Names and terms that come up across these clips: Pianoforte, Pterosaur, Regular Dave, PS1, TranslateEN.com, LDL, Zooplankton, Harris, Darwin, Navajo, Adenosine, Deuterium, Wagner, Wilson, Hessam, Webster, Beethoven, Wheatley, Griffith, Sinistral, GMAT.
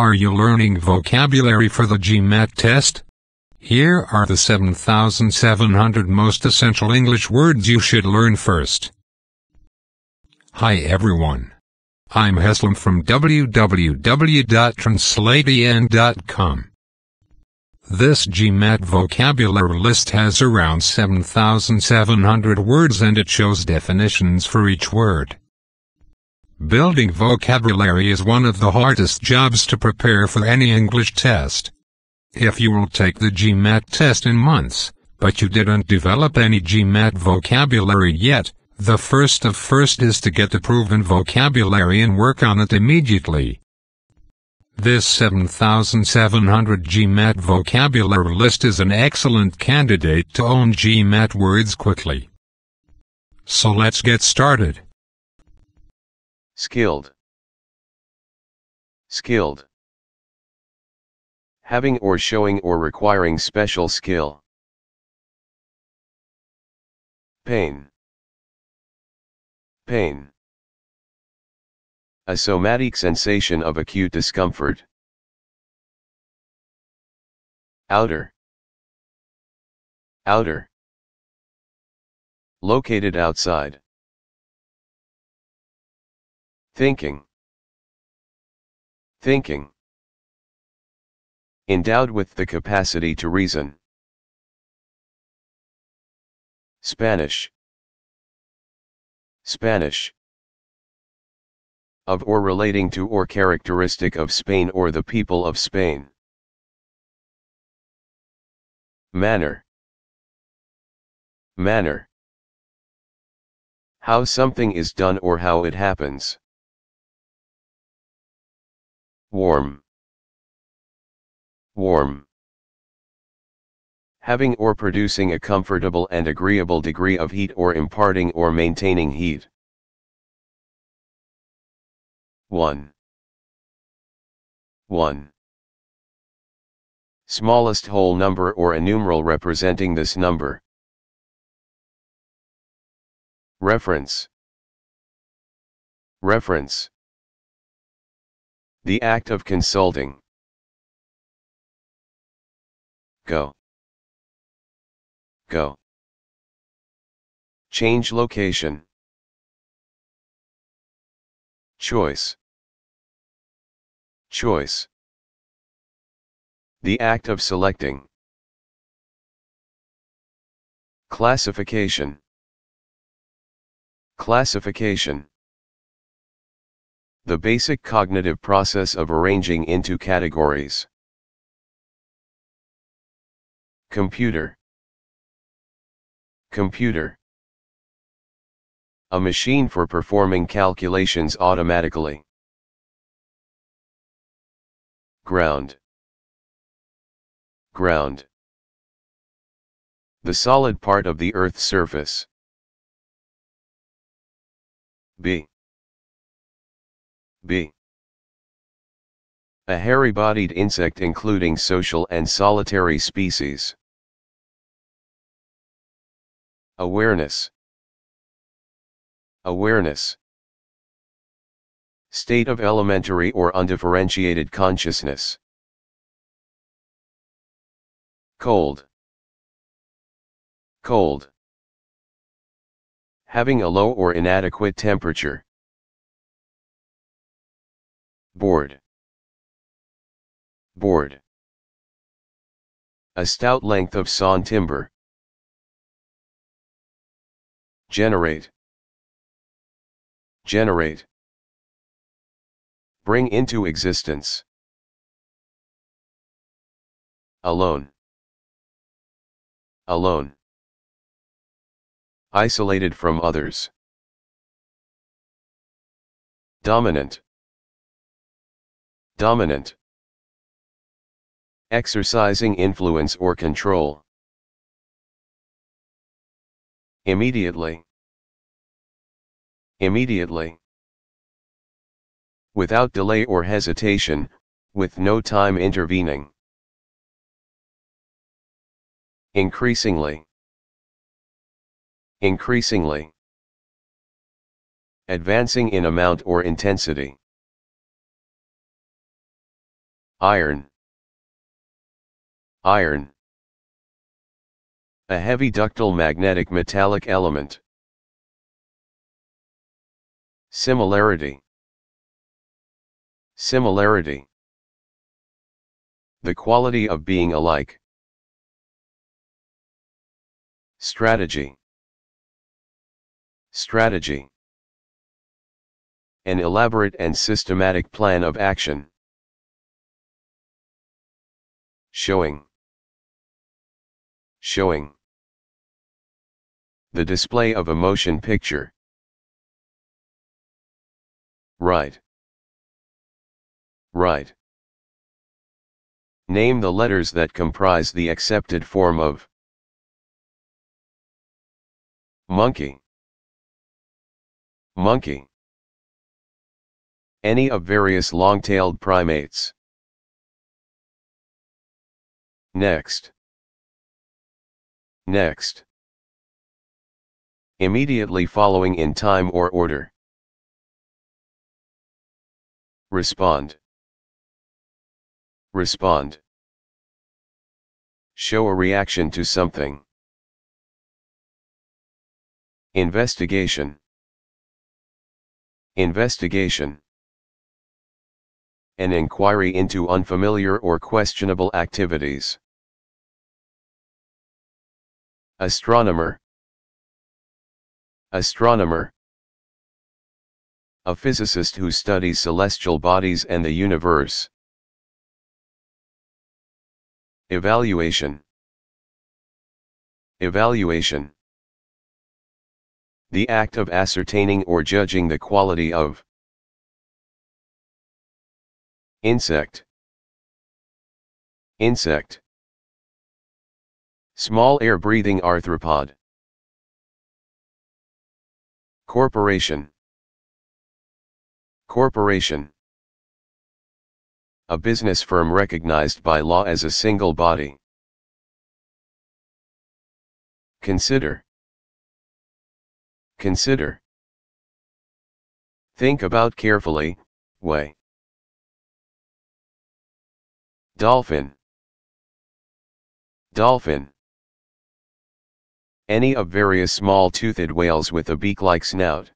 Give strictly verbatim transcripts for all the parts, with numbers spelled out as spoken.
Are you learning vocabulary for the GMAT test? Here are the seven thousand seven hundred most essential English words you should learn first. Hi everyone. I'm Hessam from w w w dot translate E N dot com. This GMAT vocabulary list has around seven thousand seven hundred words and it shows definitions for each word. Building vocabulary is one of the hardest jobs to prepare for any English test. If you will take the GMAT test in months, but you didn't develop any GMAT vocabulary yet, the first of first is to get the proven vocabulary and work on it immediately. This seven thousand seven hundred GMAT vocabulary list is an excellent candidate to own GMAT words quickly. So let's get started. Skilled. Skilled. Having or showing or requiring special skill. Pain. Pain. A somatic sensation of acute discomfort. Outer. Outer. Located outside. Thinking. Thinking. Endowed with the capacity to reason. Spanish. Spanish. Of or relating to or characteristic of Spain or the people of Spain. Manner. Manner. How something is done or how it happens. Warm. Warm. Having or producing a comfortable and agreeable degree of heat or imparting or maintaining heat. one. one. Smallest whole number or a numeral representing this number. Reference. Reference. The act of consulting. Go. Go. Change location. Choice. Choice. The act of selecting. Classification. Classification. The basic cognitive process of arranging into categories. Computer. Computer. A machine for performing calculations automatically. Ground. Ground. The solid part of the Earth's surface. B. B. A hairy-bodied insect including social and solitary species. Awareness. Awareness. State of elementary or undifferentiated consciousness. Cold. Cold. Having a low or inadequate temperature. Board. Board. A stout length of sawn timber. Generate. Generate. Bring into existence. Alone. Alone. Isolated from others. Dominant. Dominant. Exercising influence or control. Immediately. Immediately. Without delay or hesitation, with no time intervening. Increasingly. Increasingly. Advancing in amount or intensity. Iron. Iron. A heavy ductile magnetic metallic element. Similarity. Similarity. The quality of being alike. Strategy. Strategy. An elaborate and systematic plan of action. Showing. Showing. The display of a motion picture. Right. Right. Name the letters that comprise the accepted form of monkey. Monkey. Any of various long-tailed primates. Next. Next. Immediately following in time or order. Respond. Respond. Show a reaction to something. Investigation. Investigation. An inquiry into unfamiliar or questionable activities. Astronomer. Astronomer. A physicist who studies celestial bodies and the universe. Evaluation. Evaluation. The act of ascertaining or judging the quality of. Insect. Insect. Small air-breathing arthropod. Corporation. Corporation. A business firm recognized by law as a single body. Consider. Consider. Think about carefully, weigh. Dolphin. Dolphin. Any of various small-toothed whales with a beak-like snout.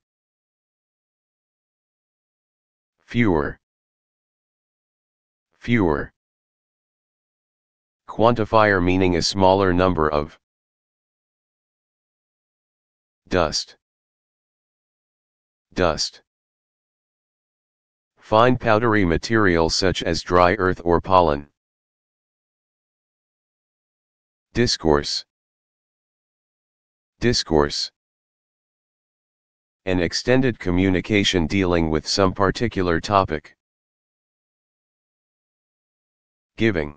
Fewer. Fewer. Quantifier meaning a smaller number of. Dust. Dust. Fine powdery material such as dry earth or pollen. Discourse. Discourse. An extended communication dealing with some particular topic. Giving.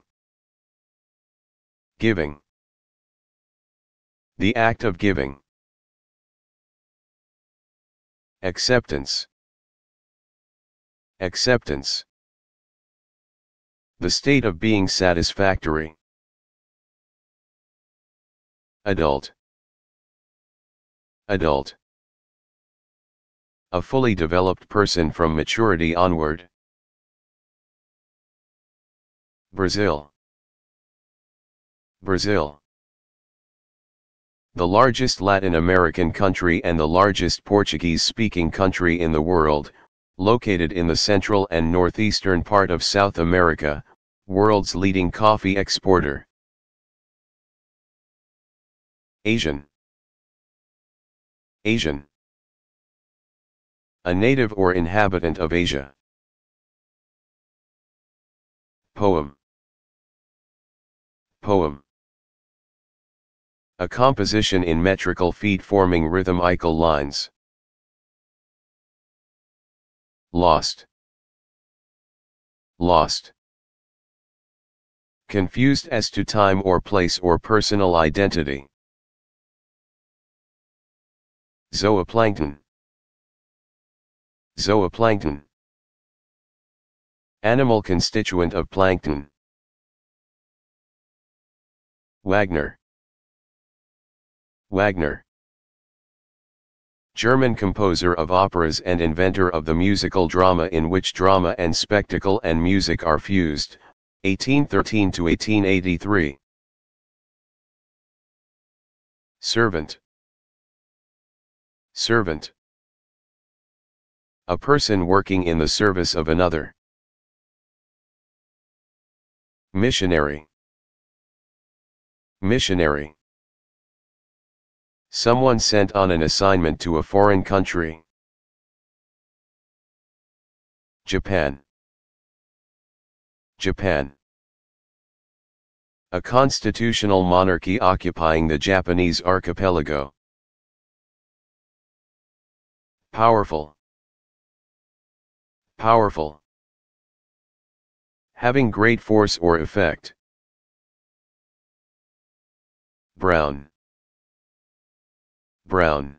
Giving. The act of giving. Acceptance. Acceptance. The state of being satisfactory. Adult. Adult. A fully developed person from maturity onward. Brazil. Brazil. The largest Latin American country and the largest Portuguese-speaking country in the world, located in the central and northeastern part of South America, world's leading coffee exporter. Asian. Asian. A native or inhabitant of Asia. Poem. Poem. A composition in metrical feet forming rhythmical lines. Lost. Lost. Confused as to time or place or personal identity. Zooplankton. Zooplankton. Animal constituent of plankton. Wagner. Wagner. German composer of operas and inventor of the musical drama in which drama and spectacle and music are fused, eighteen thirteen to eighteen eighty-three. Servant. Servant. A person working in the service of another. Missionary. Missionary. Someone sent on an assignment to a foreign country. Japan. Japan. A constitutional monarchy occupying the Japanese archipelago. Powerful. Powerful. Having great force or effect. Brown. Brown.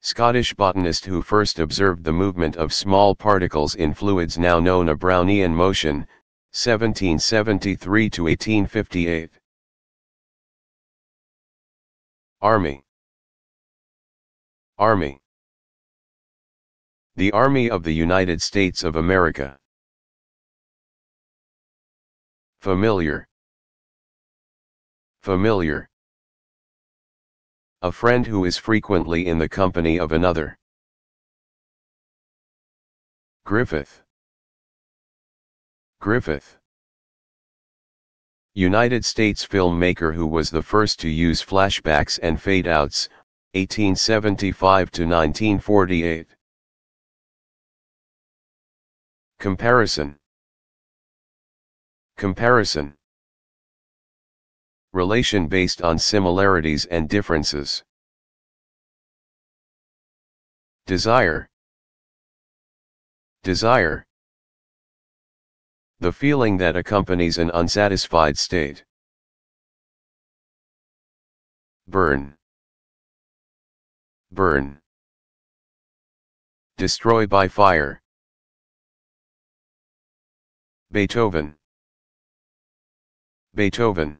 Scottish botanist who first observed the movement of small particles in fluids now known as Brownian motion, seventeen seventy-three to eighteen fifty-eight. Army. Army. The Army of the United States of America. Familiar. Familiar. A friend who is frequently in the company of another. Griffith. Griffith. United States filmmaker who was the first to use flashbacks and fade-outs, eighteen seventy-five to nineteen forty-eight. Comparison. Comparison. Relation based on similarities and differences. Desire. Desire. The feeling that accompanies an unsatisfied state. Burn. Burn. Destroy by fire. Beethoven. Beethoven.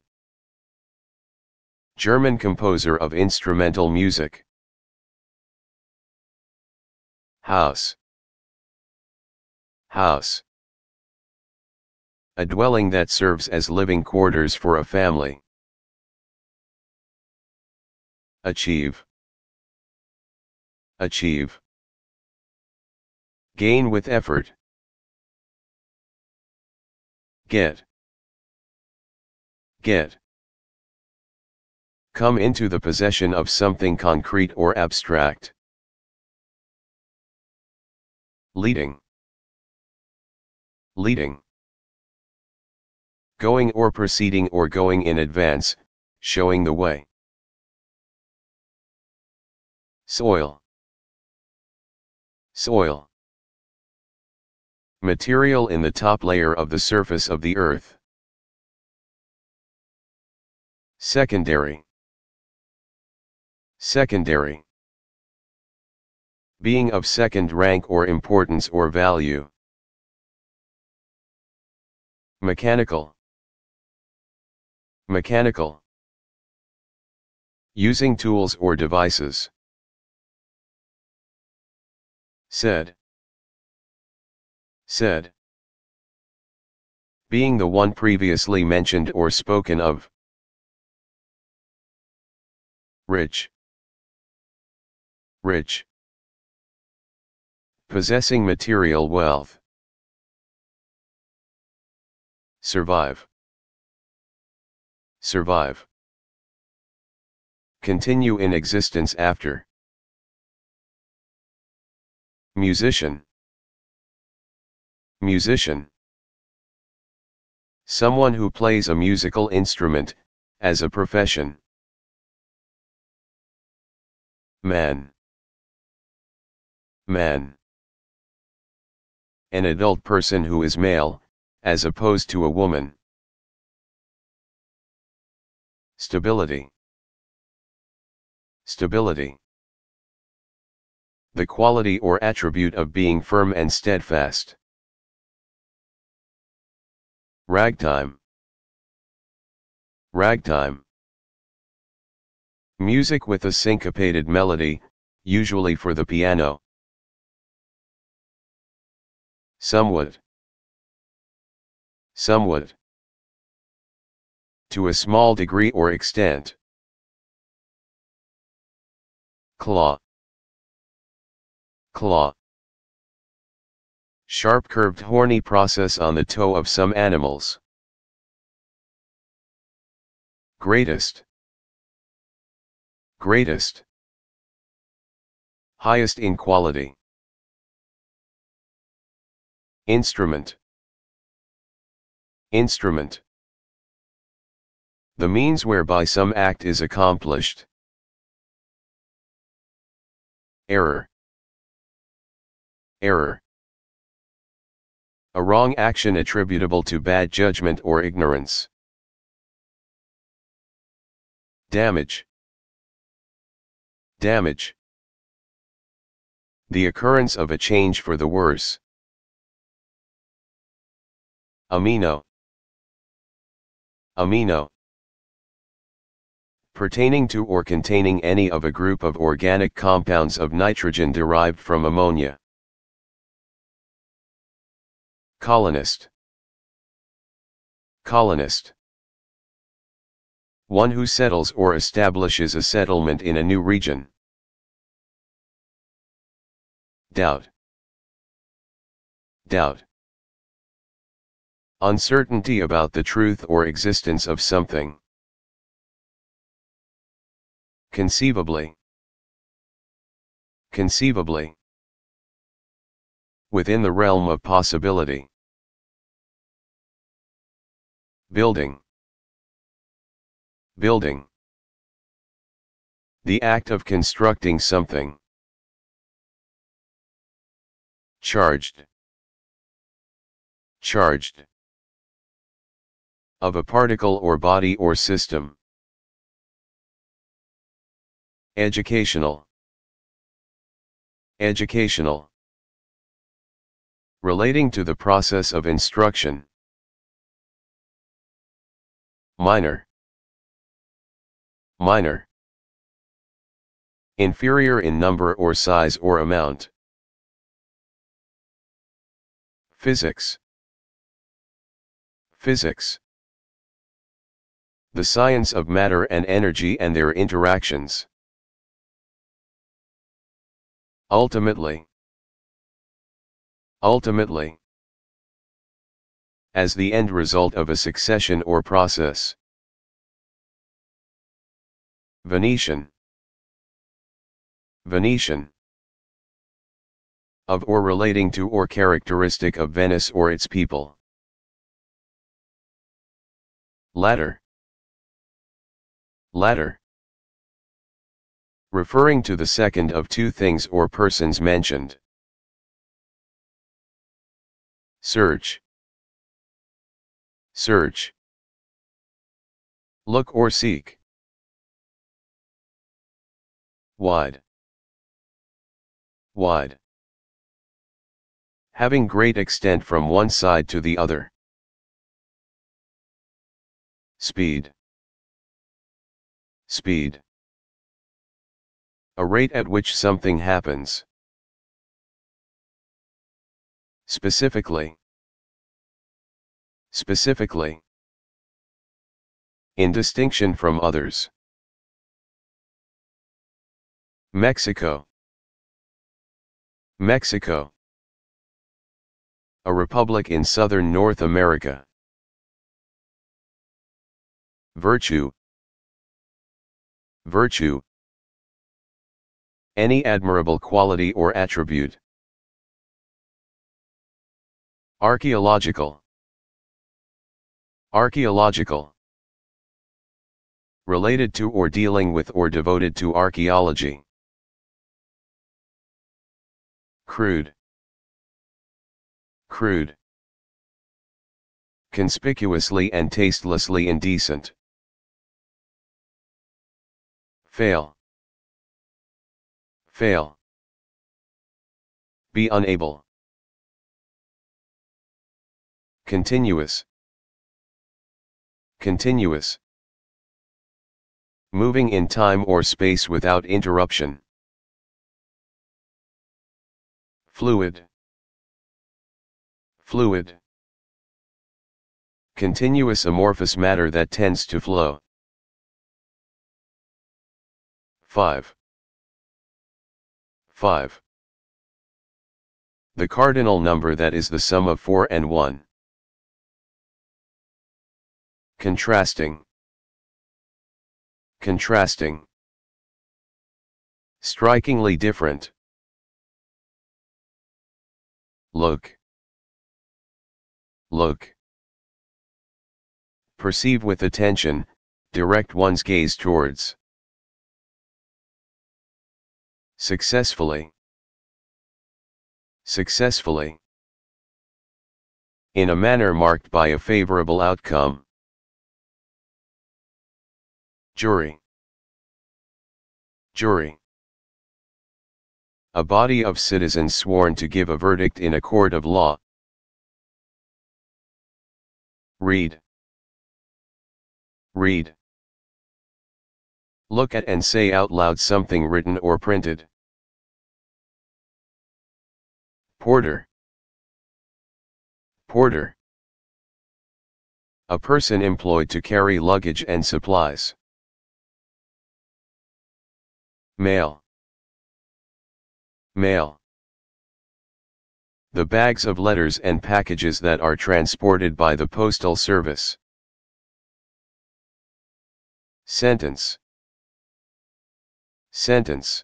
German composer of instrumental music. House. House. A dwelling that serves as living quarters for a family. Achieve. Achieve. Gain with effort. Get. Get. Come into the possession of something concrete or abstract. Leading. Leading. Going or proceeding or going in advance, showing the way. Soil. Soil. Material in the top layer of the surface of the earth. Secondary. Secondary. Being of second rank or importance or value. Mechanical. Mechanical. Using tools or devices. Said. Said. Being the one previously mentioned or spoken of. Rich. Rich. Possessing material wealth. Survive. Survive. Continue in existence after. Musician. Musician. Someone who plays a musical instrument, as a profession. Man. Man. An adult person who is male, as opposed to a woman. Stability. Stability. The quality or attribute of being firm and steadfast. Ragtime. Ragtime. Music with a syncopated melody, usually for the piano. Somewhat. somewhat, to a small degree or extent. Claw, claw. Sharp curved horny process on the toe of some animals. Greatest, greatest. Highest in quality. Instrument, instrument. The means whereby some act is accomplished. Error, error. A wrong action attributable to bad judgment or ignorance. Damage, damage. The occurrence of a change for the worse. Amino, amino. Pertaining to or containing any of a group of organic compounds of nitrogen derived from ammonia. Colonist, colonist. One who settles or establishes a settlement in a new region. Doubt, doubt. Uncertainty about the truth or existence of something. Conceivably, conceivably. Within the realm of possibility. Building, building. The act of constructing something. Charged, charged. Of a particle or body or system. Educational, educational. Relating to the process of instruction. Minor, minor. Inferior in number or size or amount. Physics, physics. The science of matter and energy and their interactions. Ultimately, ultimately. As the end result of a succession or process. Venetian, Venetian. Of or relating to or characteristic of Venice or its people. Ladder, ladder. Referring to the second of two things or persons mentioned. Search, search. Look or seek. Wide, wide. Having great extent from one side to the other. Speed, speed. A rate at which something happens. Specifically, specifically. In distinction from others. Mexico, Mexico. A republic in southern North America. Virtue, virtue. Any admirable quality or attribute. Archaeological, archaeological. Related to or dealing with or devoted to archaeology. Crude, crude. Conspicuously and tastelessly indecent. Fail, fail. Be unable. Continuous, continuous. Moving in time or space without interruption. Fluid, fluid. continuous amorphous matter that tends to flow. five. five. The cardinal number that is the sum of four and one. Contrasting. Contrasting. Strikingly different. Look. Look. Perceive with attention, direct one's gaze towards. Successfully. Successfully. In a manner marked by a favorable outcome. Jury. Jury. A body of citizens sworn to give a verdict in a court of law. Read. Read. Look at and say out loud something written or printed. Porter. Porter. A person employed to carry luggage and supplies. Mail. Mail. The bags of letters and packages that are transported by the postal service. Sentence. Sentence.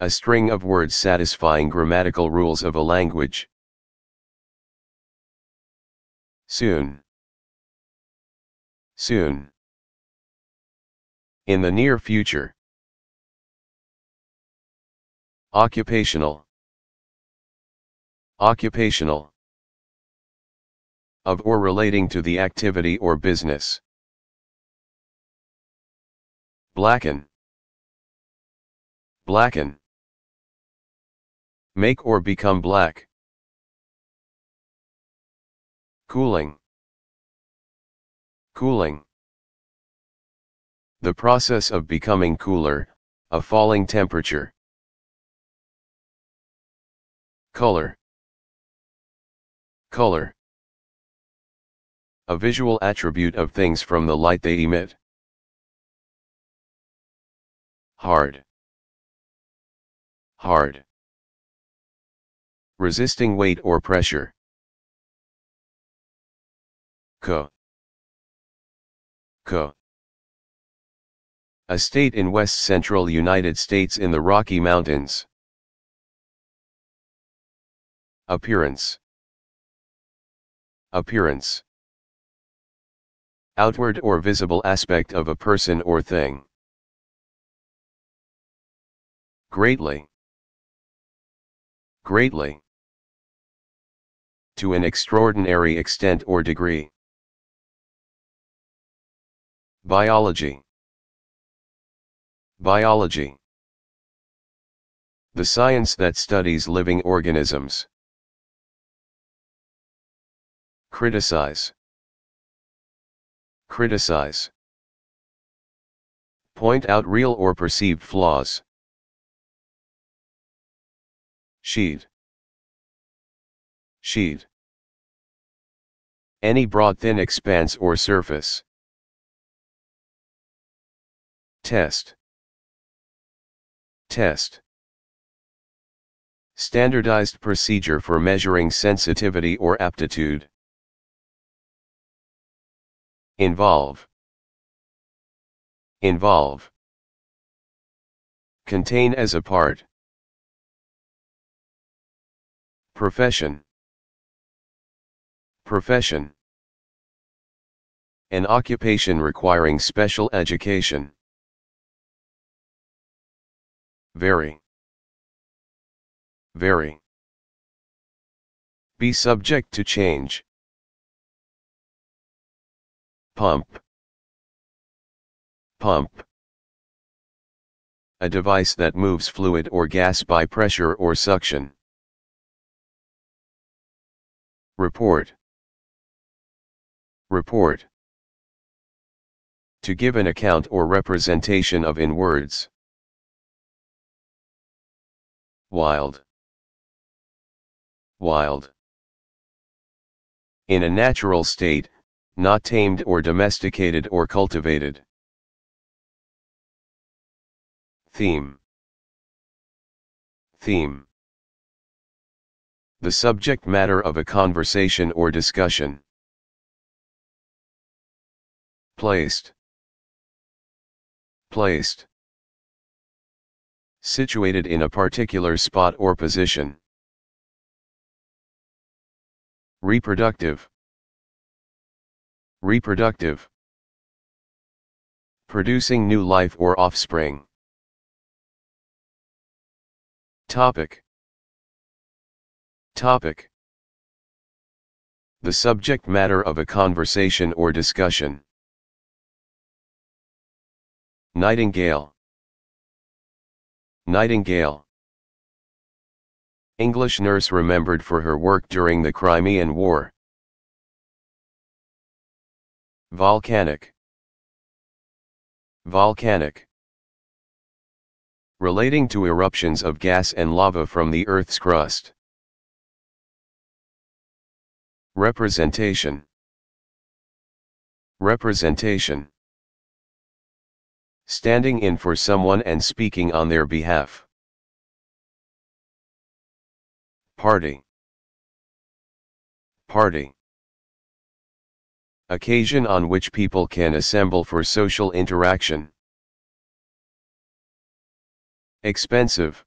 A string of words satisfying grammatical rules of a language. Soon. Soon. In the near future. Occupational. Occupational. Of or relating to the activity or business. Blacken. Blacken. Make or become black. Cooling. Cooling. The process of becoming cooler, a falling temperature. Color. Color. A visual attribute of things from the light they emit. Hard. Hard. Resisting weight or pressure. Co. Co. A state in west central United States in the Rocky Mountains. Appearance. Appearance. Outward or visible aspect of a person or thing. Greatly. Greatly. To an extraordinary extent or degree. Biology. Biology. The science that studies living organisms. Criticize. Criticize. Point out real or perceived flaws. Sheet. Sheet. Any broad thin expanse or surface. Test. Test. Standardized procedure for measuring sensitivity or aptitude. Involve. Involve. Contain as a part. Profession. Profession. An occupation requiring special education. Vary. Vary. Be subject to change. Pump. Pump. A device that moves fluid or gas by pressure or suction. Report. Report. To give an account or representation of in words. Wild. Wild. in a natural state, not tamed or domesticated or cultivated. Theme. Theme. The subject matter of a conversation or discussion. Placed. Placed. Situated in a particular spot or position. Reproductive. Reproductive. Producing new life or offspring. Topic. Topic. The subject matter of a conversation or discussion. Nightingale. Nightingale. English nurse remembered for her work during the Crimean War. Volcanic. Volcanic. Relating to eruptions of gas and lava from the Earth's crust. Representation. Representation. Standing in for someone and speaking on their behalf. Party. Party. Occasion on which people can assemble for social interaction. Expensive.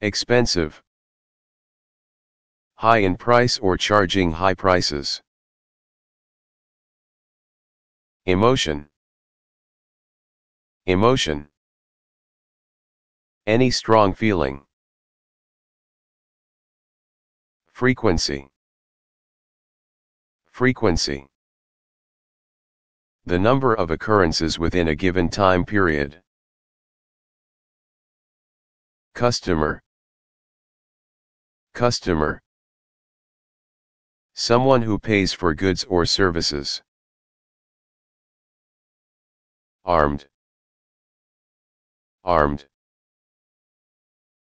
Expensive. High in price or charging high prices. Emotion. Emotion. Any strong feeling. Frequency. Frequency. The number of occurrences within a given time period. Customer. Customer. Someone who pays for goods or services. Armed. Armed.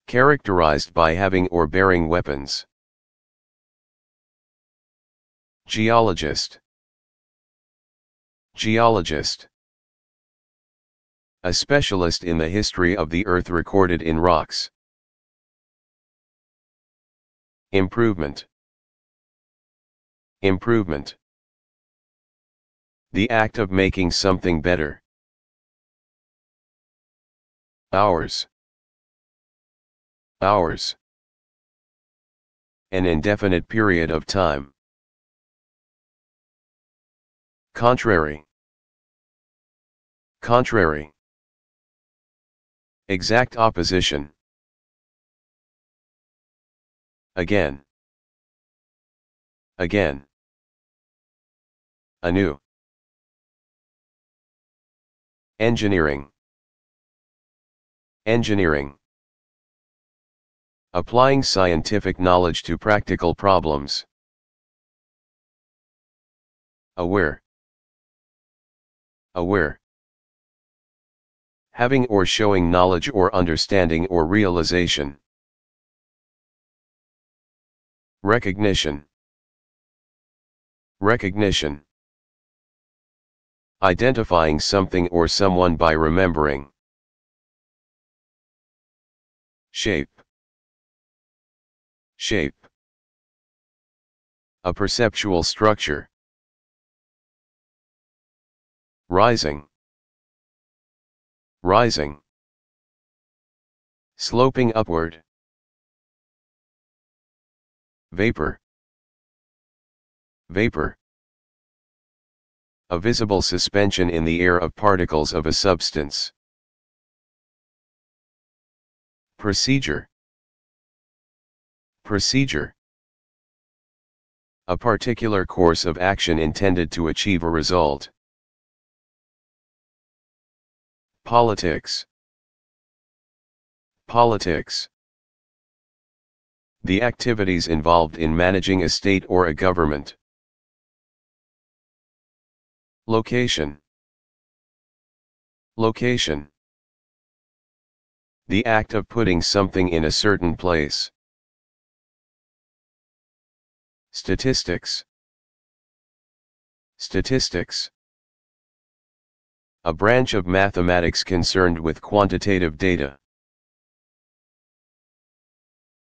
Characterized by having or bearing weapons. Geologist. Geologist. A specialist in the history of the Earth recorded in rocks. Improvement. Improvement. The act of making something better. Hours. Hours. An indefinite period of time. Contrary. Contrary. Exact opposition. Again. Again. Anew. Engineering. Engineering. Applying scientific knowledge to practical problems. Aware. Aware. Having or showing knowledge or understanding or realization. Recognition. Recognition. Identifying something or someone by remembering. Shape. Shape. A perceptual structure. Rising. Rising. Sloping upward. Vapor. Vapor. A visible suspension in the air of particles of a substance. Procedure. Procedure. A particular course of action intended to achieve a result. Politics. Politics. The activities involved in managing a state or a government. Location. Location. The act of putting something in a certain place. Statistics. Statistics. A branch of mathematics concerned with quantitative data.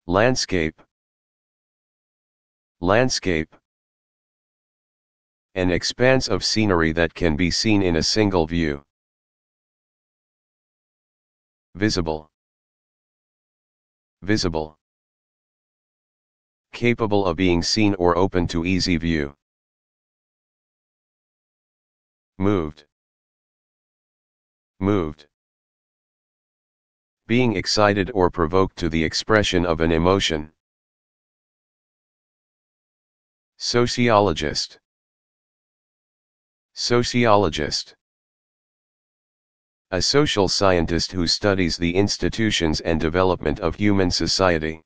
Landscape. Landscape. An expanse of scenery that can be seen in a single view. Visible. Visible. Capable of being seen or open to easy view. Moved. Moved. Being excited or provoked to the expression of an emotion. Sociologist. Sociologist. A social scientist who studies the institutions and development of human society.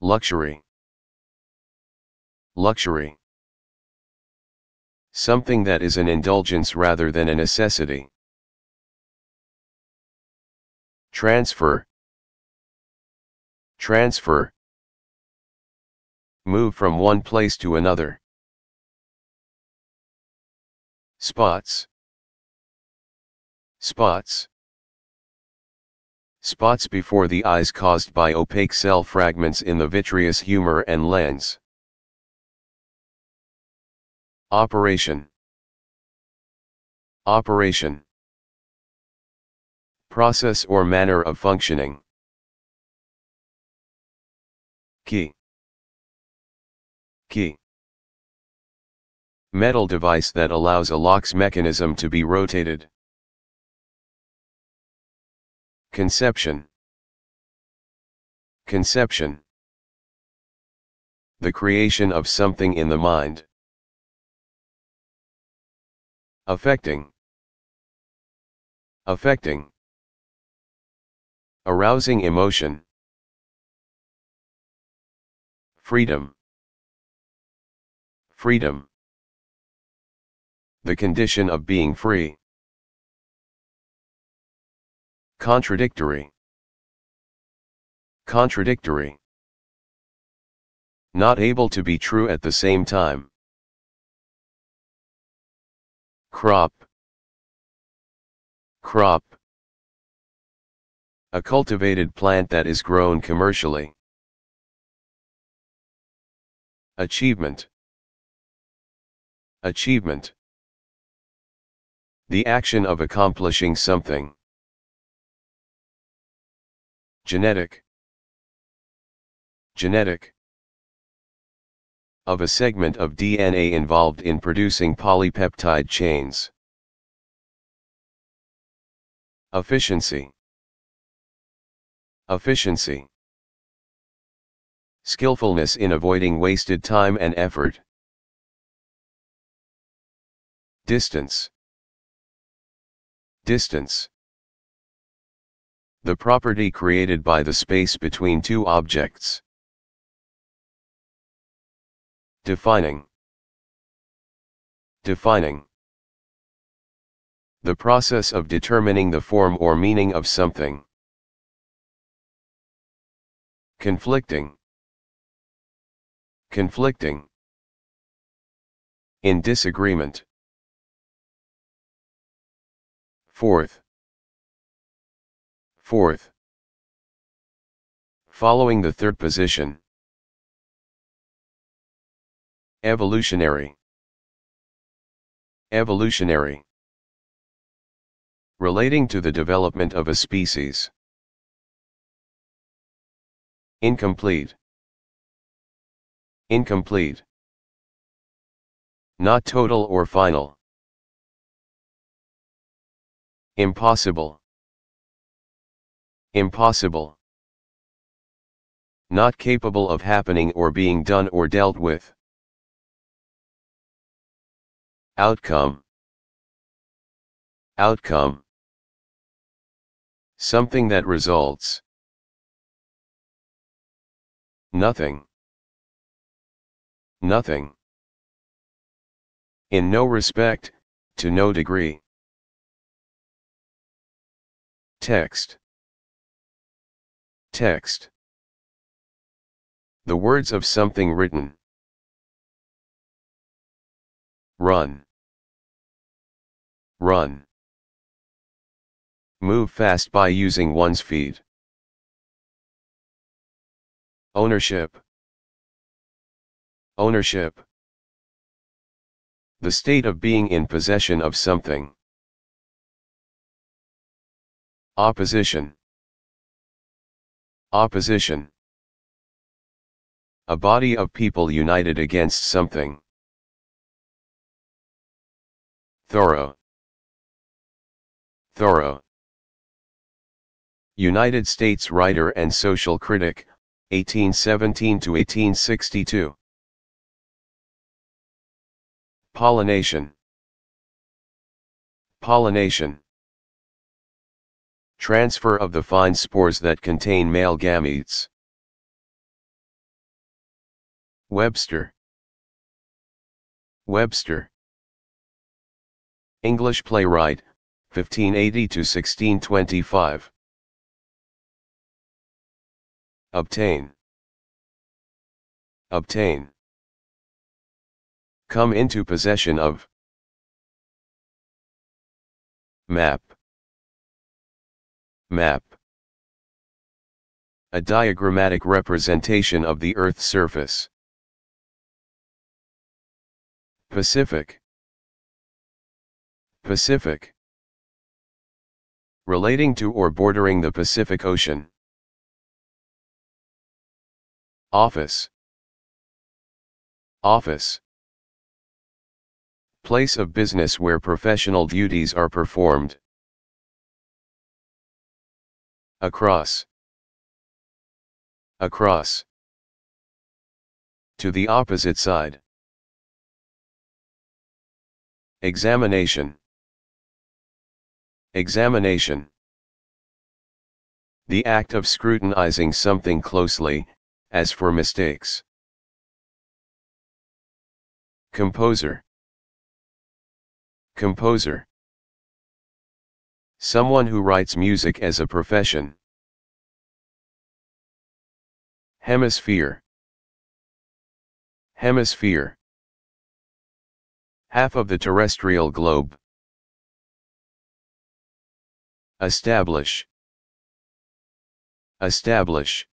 Luxury. Luxury. Something that is an indulgence rather than a necessity. Transfer. Transfer. Move from one place to another. Spots. Spots. Spots before the eyes caused by opaque cell fragments in the vitreous humor and lens. Operation. Operation. Process or manner of functioning. Key. Key. Metal device that allows a lock's mechanism to be rotated. Conception. Conception. The creation of something in the mind. Affecting. Affecting. Arousing emotion. Freedom. Freedom. The condition of being free. Contradictory. Contradictory. Not able to be true at the same time. Crop. Crop. A cultivated plant that is grown commercially. Achievement. Achievement. The action of accomplishing something. Genetic. Genetic. Of a segment of D N A involved in producing polypeptide chains. Efficiency. Efficiency. Skillfulness in avoiding wasted time and effort. Distance. Distance. The property created by the space between two objects. Defining. Defining. The process of determining the form or meaning of something. Conflicting. Conflicting. In disagreement. Fourth. Fourth. Following the third position. Evolutionary. Evolutionary. Relating to the development of a species. Incomplete. Incomplete. Not total or final. Impossible. Impossible. Not capable of happening or being done or dealt with. Outcome. Outcome. Something that results. Nothing. Nothing. In no respect, to no degree. Text. Text. The words of something written. Run. Run. Move fast by using one's feet. Ownership. Ownership. The state of being in possession of something. Opposition. Opposition. A body of people united against something. Thorough. Thorough. United States writer and social critic, eighteen seventeen to eighteen sixty-two. Pollination. Pollination. Transfer of the fine spores that contain male gametes. Webster. Webster. English playwright, fifteen eighty to sixteen twenty-five. Obtain. Obtain. Come into possession of. Map. Map. A diagrammatic representation of the Earth's surface. Pacific. Pacific. Relating to or bordering the Pacific Ocean. Office. Office. Place of business where professional duties are performed. Across. Across. To the opposite side. Examination. Examination. The act of scrutinizing something closely, as for mistakes. Composer. Composer. Someone who writes music as a profession. Hemisphere. Hemisphere. Half of the terrestrial globe. Establish. Establish.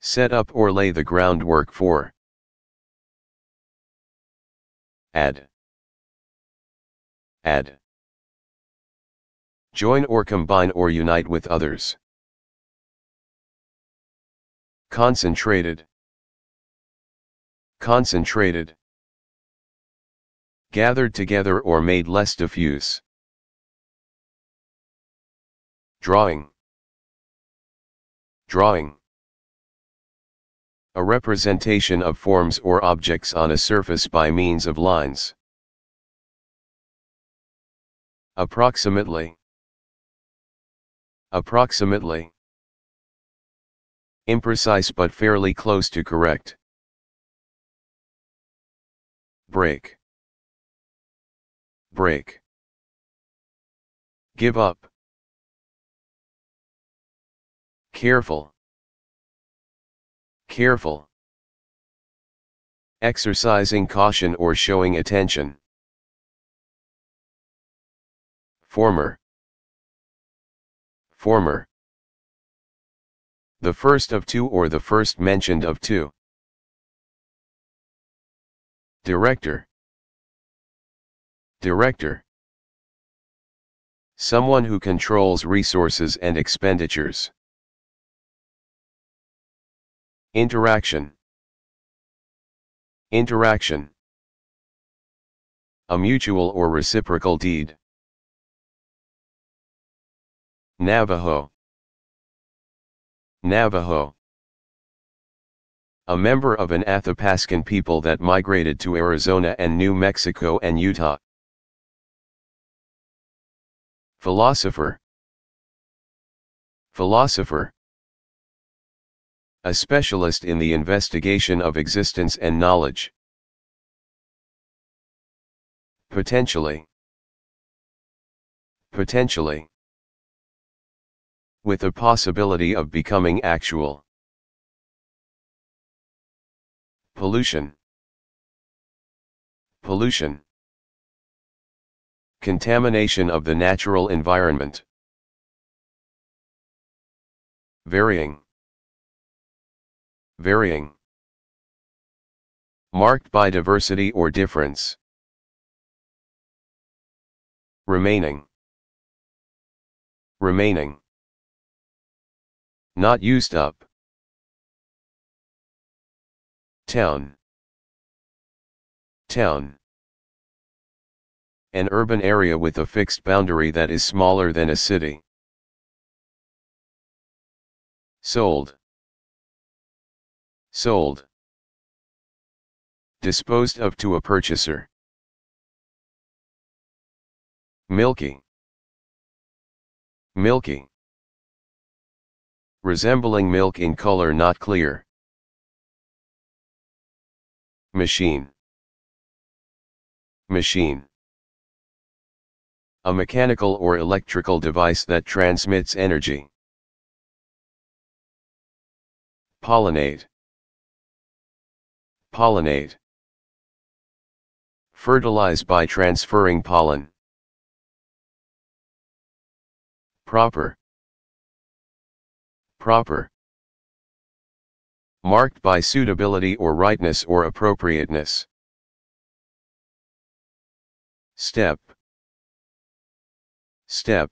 Set up or lay the groundwork for. Add. Add. Join or combine or unite with others. Concentrated. Concentrated. Gathered together or made less diffuse. Drawing. Drawing. A representation of forms or objects on a surface by means of lines. Approximately. Approximately. Imprecise but fairly close to correct. Break. Break. Give up. Careful. Careful. Exercising caution or showing attention. Former. Former. The first of two or the first mentioned of two. Director. Director. Someone who controls resources and expenditures. Interaction. Interaction. A mutual or reciprocal deed. Navajo. Navajo. A member of an Athapascan people that migrated to Arizona and New Mexico and Utah. Philosopher. Philosopher. A specialist in the investigation of existence and knowledge. Potentially. Potentially. With the possibility of becoming actual. Pollution. Pollution. Contamination of the natural environment. Varying. Varying. Marked by diversity or difference. Remaining. Remaining. Not used up. Town. Town. An urban area with a fixed boundary that is smaller than a city. Sold. Sold. Disposed of to a purchaser. Milky. Milky. Resembling milk in color, not clear. Machine. Machine. A mechanical or electrical device that transmits energy. Pollinate. Pollinate. Fertilize by transferring pollen. Proper. Proper. Marked by suitability or rightness or appropriateness. Step. Step.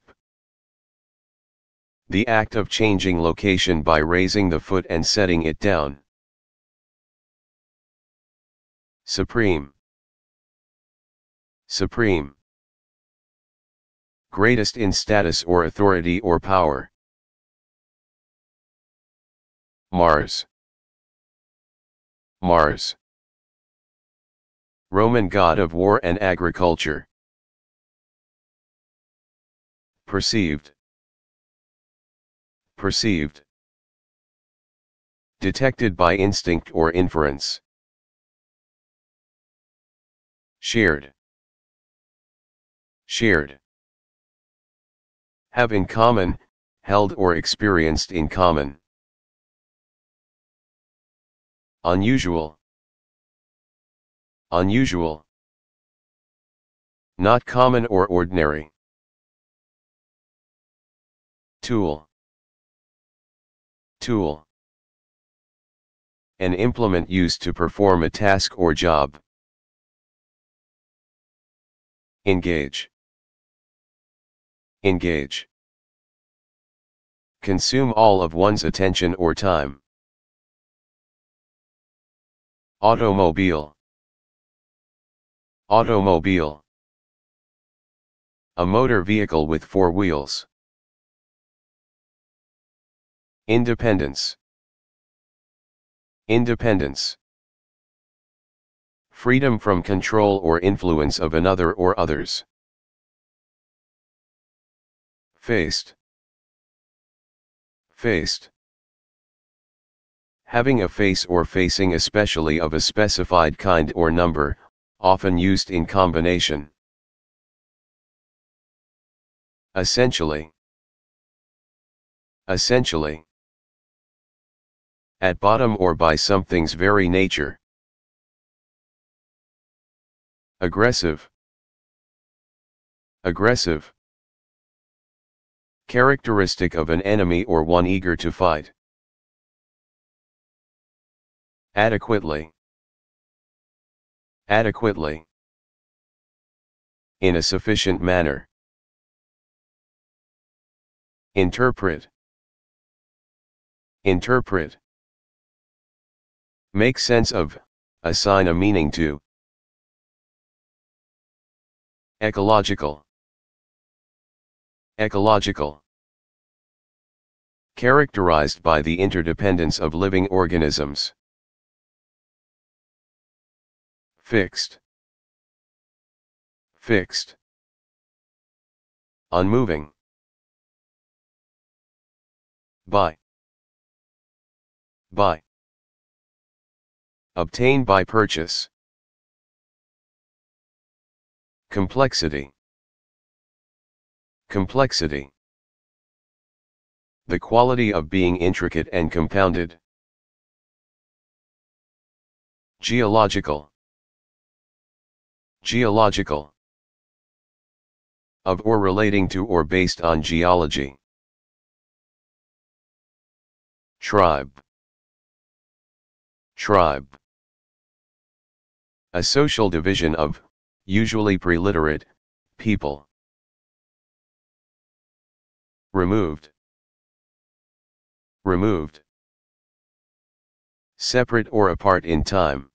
The act of changing location by raising the foot and setting it down. Supreme. Supreme. Greatest in status or authority or power. Mars. Mars. Roman god of war and agriculture. Perceived. Perceived. Detected by instinct or inference. Shared. Shared. Have in common, held or experienced in common. Unusual. Unusual. Not common or ordinary. Tool. Tool. An implement used to perform a task or job. Engage. Engage. Consume all of one's attention or time. Automobile. Automobile. A motor vehicle with four wheels. Independence. Independence. Freedom from control or influence of another or others. Faced. Faced. Having a face or facing, especially of a specified kind or number, often used in combination. Essentially. Essentially. At bottom or by something's very nature. Aggressive. Aggressive. Characteristic of an enemy or one eager to fight. Adequately. Adequately. In a sufficient manner. Interpret. Interpret. Make sense of, assign a meaning to. Ecological. Ecological. Characterized by the interdependence of living organisms. Fixed. Fixed. Unmoving. By. By. Obtained by purchase. Complexity. Complexity. The quality of being intricate and compounded. Geological. Geological. Of or relating to or based on geology. Tribe. Tribe. A social division of, usually preliterate, people. Removed. Removed. Separate or apart in time.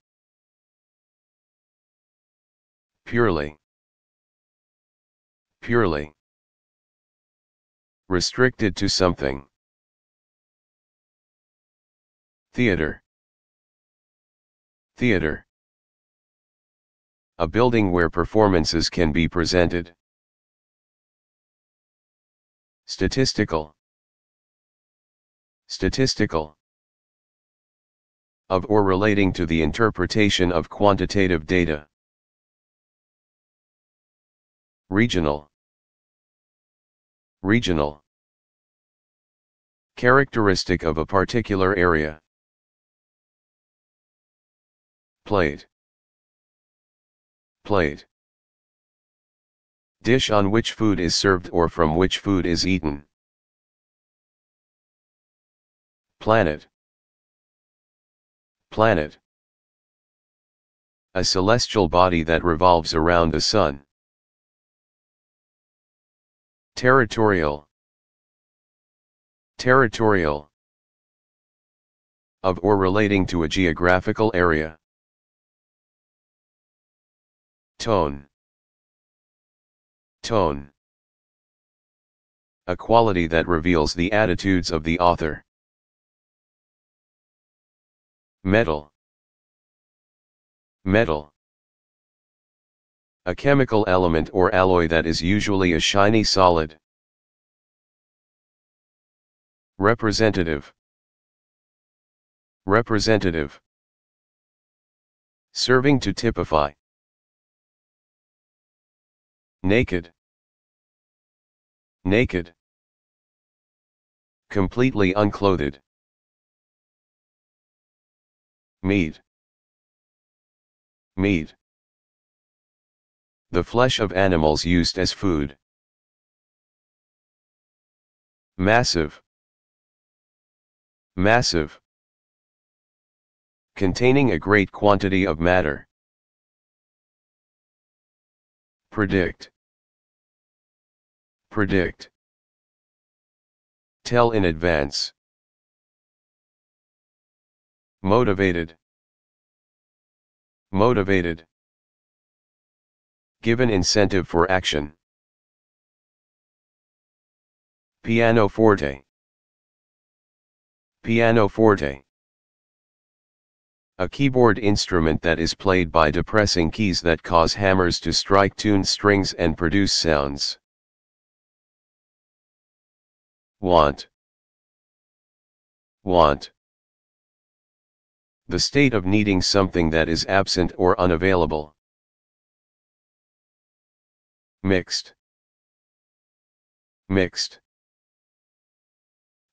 Purely. Purely. Restricted to something. Theater. Theater. A building where performances can be presented. Statistical. Statistical. Of or relating to the interpretation of quantitative data. Regional. Regional. Characteristic of a particular area. Plate. Plate. Dish on which food is served or from which food is eaten. Planet. Planet. A celestial body that revolves around the sun. Territorial. Territorial. Of or relating to a geographical area. Tone. Tone. A quality that reveals the attitudes of the author. Metal. Metal. A chemical element or alloy that is usually a shiny solid. Representative. Representative. Serving to typify. Naked. Naked. Completely unclothed. Meat. Meat. The flesh of animals used as food. Massive. Massive. Containing a great quantity of matter. Predict. Predict. Tell in advance. Motivated. Motivated. Give an incentive for action. Pianoforte. Pianoforte. A keyboard instrument that is played by depressing keys that cause hammers to strike tuned strings and produce sounds. Want. Want. The state of needing something that is absent or unavailable. Mixed. Mixed.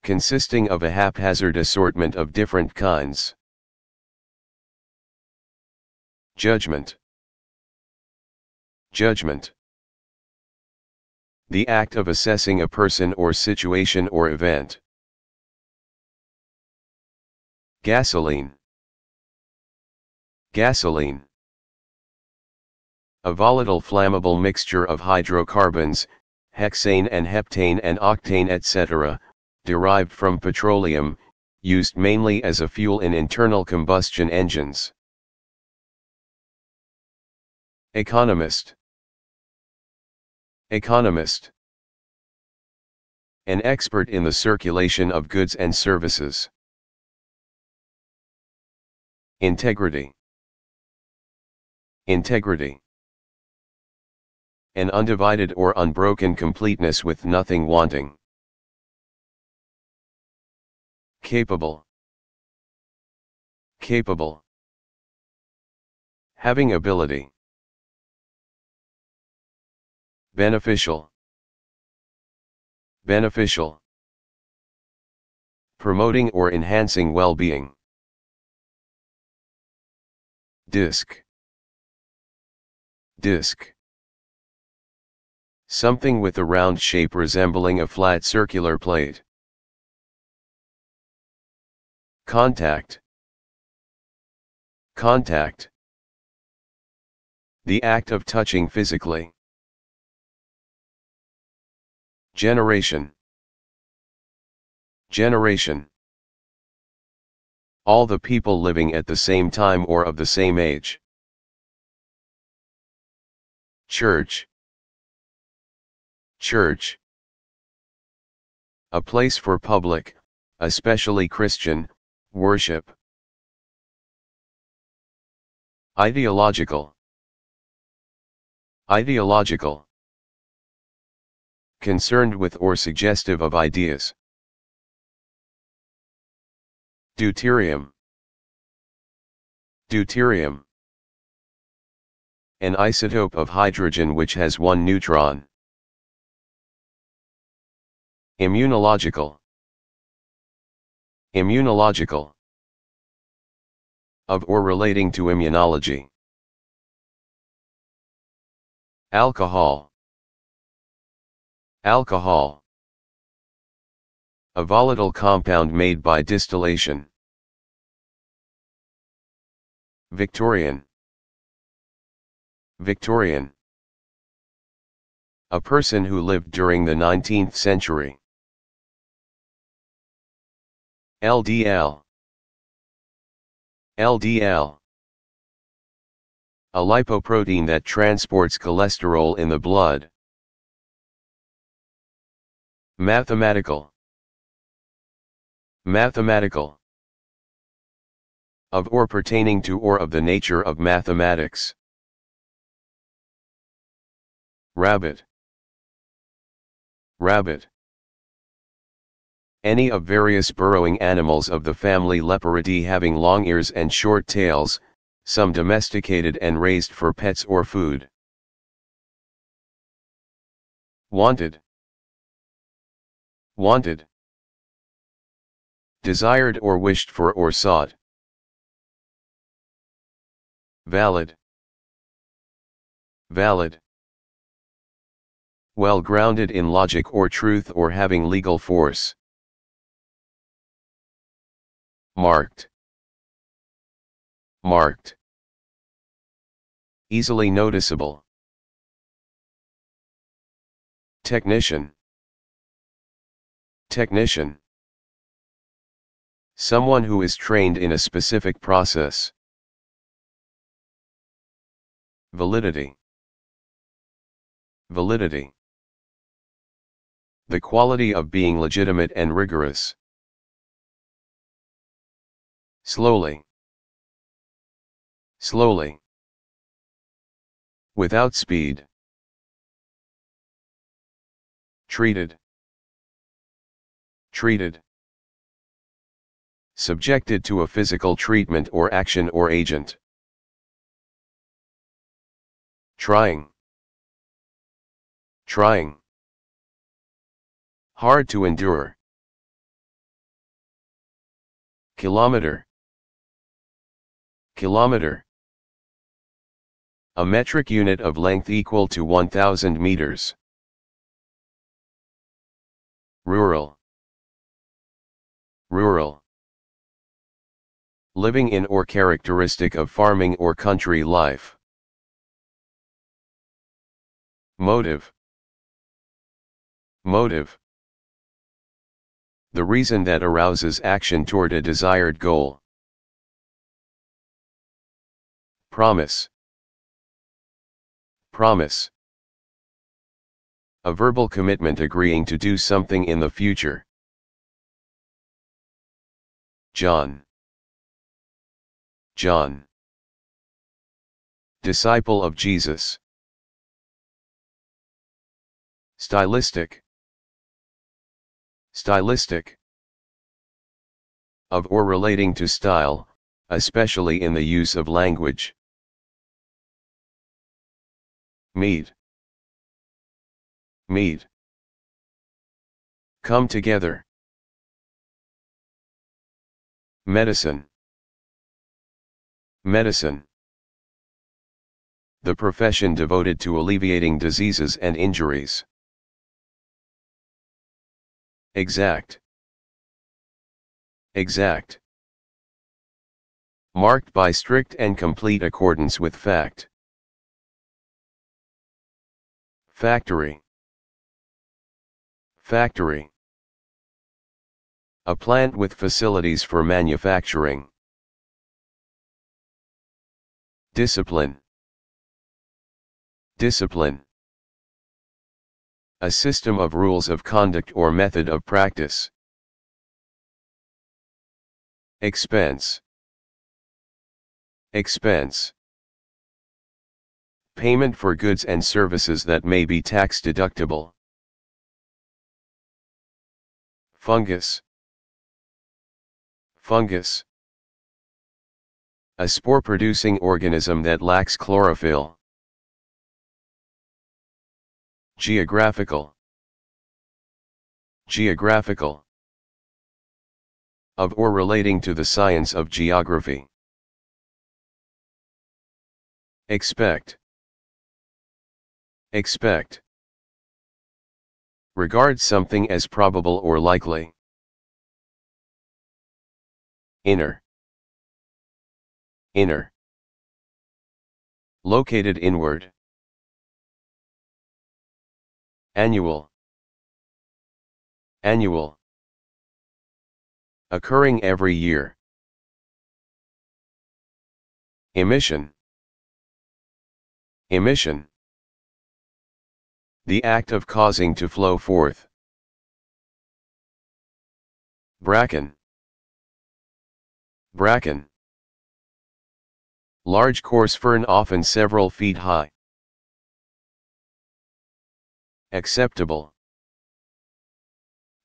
Consisting of a haphazard assortment of different kinds. Judgment. Judgment. The act of assessing a person or situation or event. Gasoline. Gasoline. A volatile flammable mixture of hydrocarbons, hexane and heptane and octane et cetera, derived from petroleum, used mainly as a fuel in internal combustion engines. Economist. Economist. An expert in the circulation of goods and services. Integrity. Integrity. An undivided or unbroken completeness with nothing wanting. Capable. Capable. Having ability. Beneficial. Beneficial. Promoting or enhancing well-being. Disk. Disk. Something with a round shape resembling a flat circular plate. Contact. Contact. The act of touching physically. Generation. Generation. All the people living at the same time or of the same age. Church. Church. A place for public, especially Christian, worship. Ideological. Ideological. Concerned with or suggestive of ideas. Deuterium. Deuterium. An isotope of hydrogen which has one neutron. Immunological. Immunological. Of or relating to immunology. Alcohol. Alcohol. A volatile compound made by distillation. Victorian. Victorian. A person who lived during the nineteenth century. L D L. L D L. A lipoprotein that transports cholesterol in the blood. Mathematical. Mathematical. Of or pertaining to or of the nature of mathematics. Rabbit. Rabbit. Any of various burrowing animals of the family Leporidae having long ears and short tails, some domesticated and raised for pets or food. Wanted. Wanted. Desired or wished for or sought. Valid. Valid. Well grounded in logic or truth or having legal force. Marked. Marked. Easily noticeable. Technician. Technician. Someone who is trained in a specific process. Validity. Validity. The quality of being legitimate and rigorous. Slowly. Slowly. Without speed. Treated. Treated. Subjected to a physical treatment or action or agent. Trying. Trying. Hard to endure. Kilometer. Kilometer. A metric unit of length equal to one thousand meters. Rural. Rural. Living in or characteristic of farming or country life. Motive. Motive. The reason that arouses action toward a desired goal. Promise. Promise. A verbal commitment agreeing to do something in the future. John. John. Disciple of Jesus. Stylistic. Stylistic. Of or relating to style, especially in the use of language. Meet. Meet. Come together. Medicine. Medicine. the profession devoted to alleviating diseases and injuries. Exact. Exact. Marked by strict and complete accordance with fact. Factory. Factory. A plant with facilities for manufacturing. Discipline. Discipline. A system of rules of conduct or method of practice. Expense. Expense. Payment for goods and services that may be tax deductible. Fungus. Fungus. A spore-producing organism that lacks chlorophyll. Geographical. Geographical. Of or relating to the science of geography. Expect. Expect. Regard something as probable or likely. Inner. Inner. Located inward. Annual. Annual. Occurring every year. Emission. Emission. The act of causing to flow forth. Bracken. Bracken. Large coarse fern, often several feet high. Acceptable.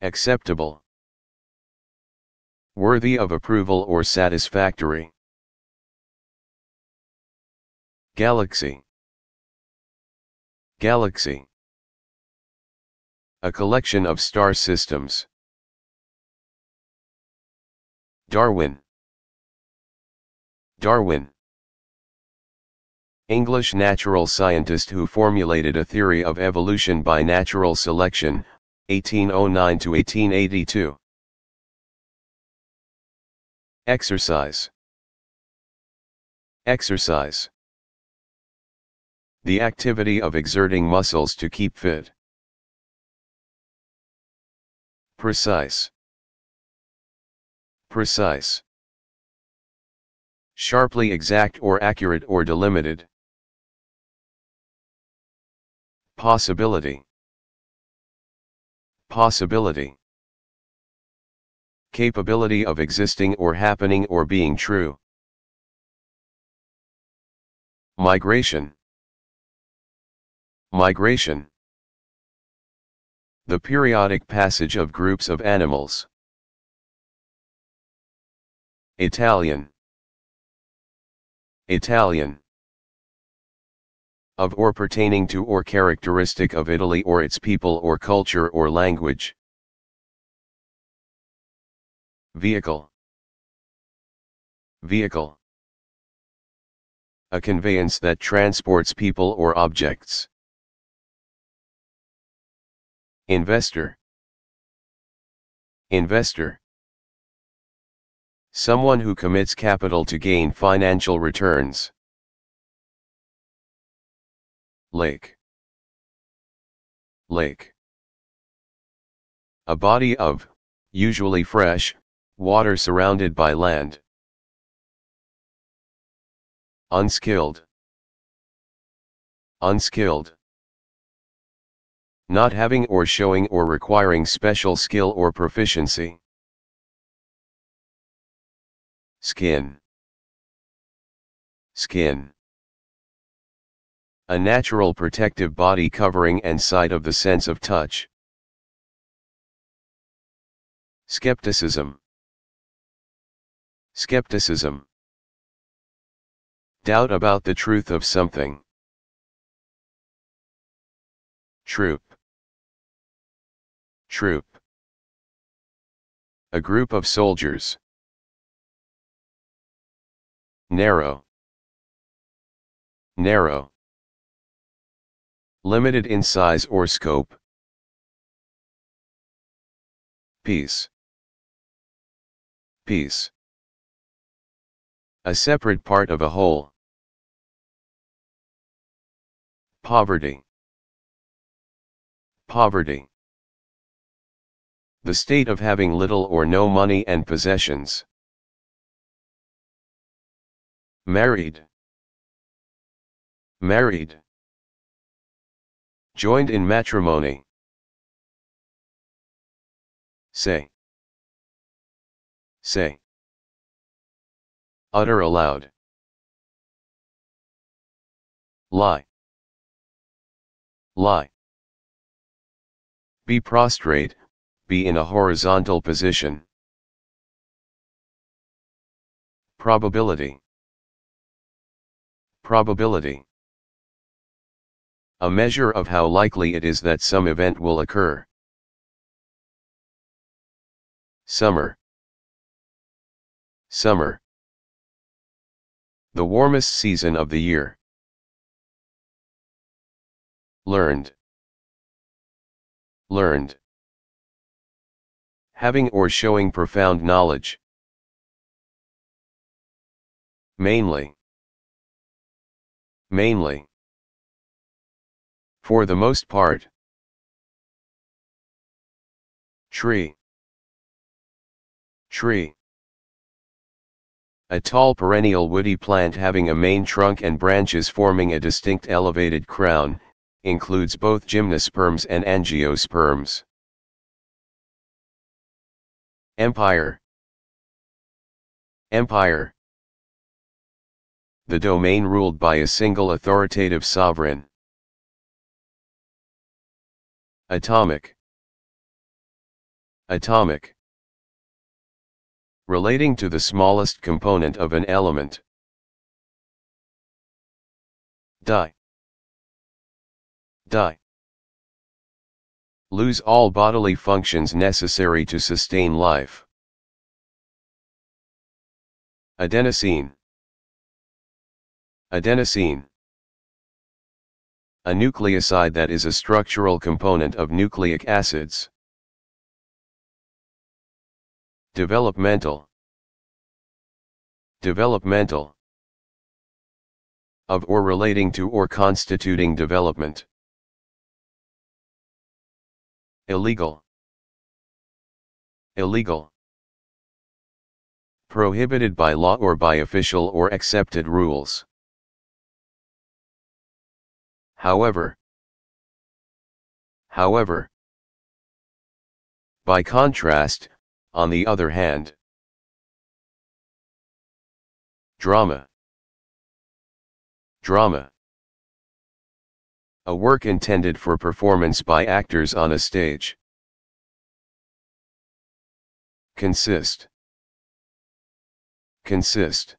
Acceptable. Worthy of approval or satisfactory. Galaxy. Galaxy. A collection of star systems. Darwin. Darwin. English natural scientist who formulated a theory of evolution by natural selection, eighteen oh nine to eighteen eighty-two. Exercise. Exercise. The activity of exerting muscles to keep fit. Precise. Precise. Sharply exact or accurate or delimited. Possibility. Possibility. Capability of existing or happening or being true. Migration. Migration. The periodic passage of groups of animals. Italian. Italian. Of or pertaining to or characteristic of Italy or its people or culture or language. Vehicle. Vehicle. A conveyance that transports people or objects. Investor. Investor. Someone who commits capital to gain financial returns. Lake. Lake. A body of, usually fresh, water surrounded by land. Unskilled. Unskilled. Not having or showing or requiring special skill or proficiency. Skin. Skin. A natural protective body covering and site of the sense of touch. Skepticism. Skepticism. Doubt about the truth of something. Troop. Troop. A group of soldiers. Narrow. Narrow. limited in size or scope. Piece. Piece. A separate part of a whole. Poverty. Poverty. The state of having little or no money and possessions. Married. Married. Joined in matrimony. Say. Say. Utter aloud. Lie. Lie. Be prostrate, be in a horizontal position. Probability. Probability. A measure of how likely it is that some event will occur. Summer. Summer. The warmest season of the year. Learned. Learned. Having or showing profound knowledge. Mainly. Mainly. For the most part. Tree. Tree. A tall perennial woody plant having a main trunk and branches forming a distinct elevated crown, includes both gymnosperms and angiosperms. Empire. Empire. The domain ruled by a single authoritative sovereign. Atomic. Atomic. Relating to the smallest component of an element. Die. Die. Lose all bodily functions necessary to sustain life. Adenosine. Adenosine. A nucleoside that is a structural component of nucleic acids. Developmental. Developmental. Of or relating to or constituting development. Illegal. Illegal. Prohibited by law or by official or accepted rules. However. However. By contrast, on the other hand. Drama. Drama. A work intended for performance by actors on a stage. Consist. Consist.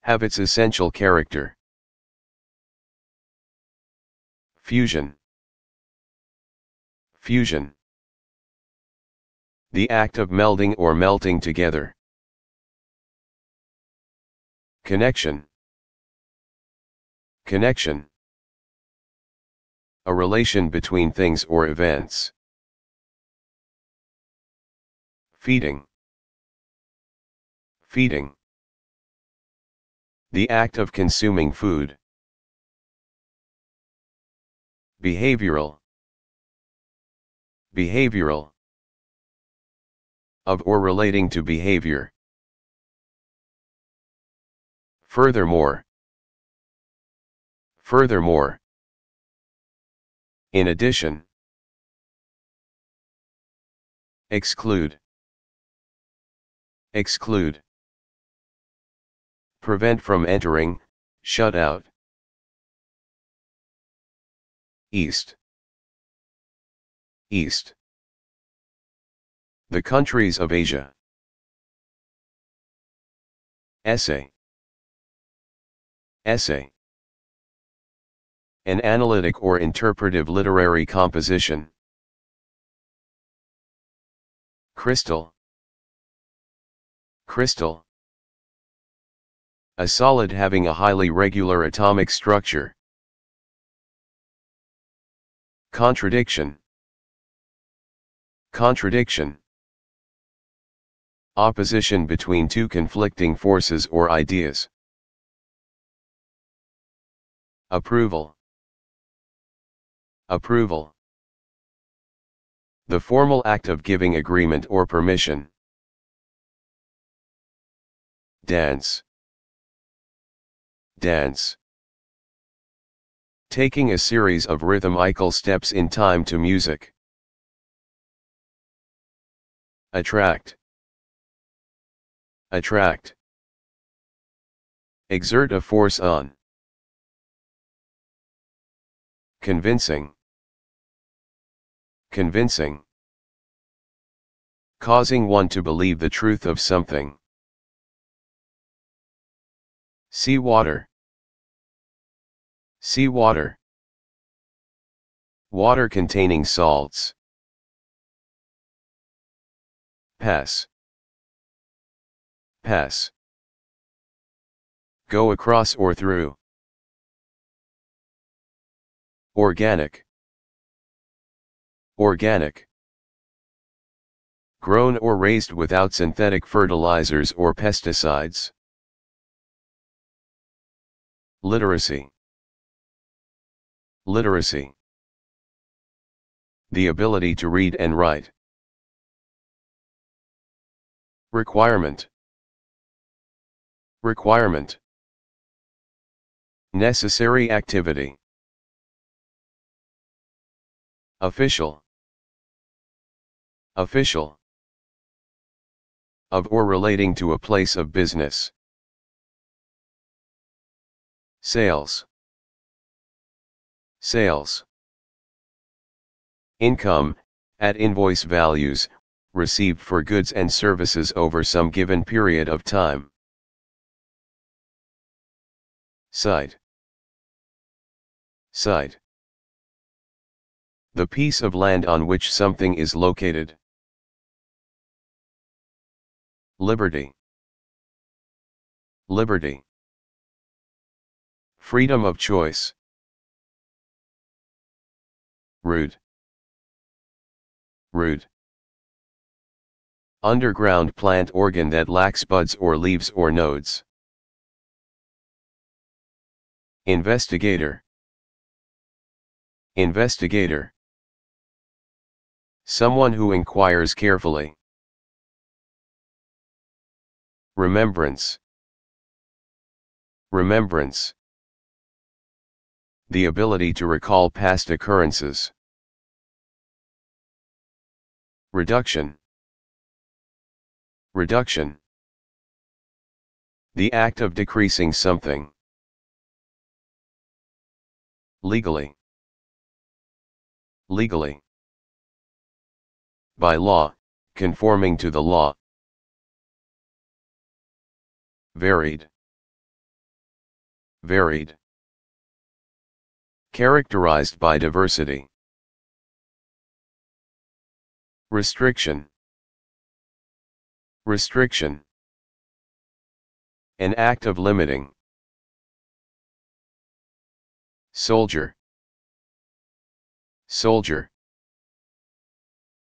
Have its essential character. Fusion. Fusion. The act of melding or melting together. Connection. Connection. A relation between things or events. Feeding. Feeding. The act of consuming food. Behavioral. Behavioral. Of or relating to behavior. Furthermore. Furthermore. In addition. Exclude. Exclude. Prevent from entering, shut out. East. East. The countries of Asia. Essay. Essay. An analytic or interpretive literary composition. Crystal. Crystal. A solid having a highly regular atomic structure. Contradiction. Contradiction. Opposition between two conflicting forces or ideas. Approval. Approval. The formal act of giving agreement or permission. Dance. Dance. Taking a series of rhythmical steps in time to music. Attract. Attract. Exert a force on. Convincing. Convincing. Causing one to believe the truth of something. Sea water. Sea water. Water containing salts. Pass. Pass. Go across or through. Organic. Organic. Grown or raised without synthetic fertilizers or pesticides. Literacy. Literacy. The ability to read and write. Requirement. Requirement. Necessary activity. Official. Official. Of or relating to a place of business. Sales. Sales. Income, at invoice values, received for goods and services over some given period of time. Site. Site. The piece of land on which something is located. Liberty. Liberty. Freedom of choice. Route. Root. Underground plant organ that lacks buds or leaves or nodes. Investigator. Investigator. Someone who inquires carefully. Remembrance. Remembrance. The ability to recall past occurrences. Reduction. Reduction. The act of decreasing something. Legally. Legally. By law, conforming to the law. Varied. Varied. Characterized by diversity. Restriction. Restriction. An act of limiting. Soldier. Soldier.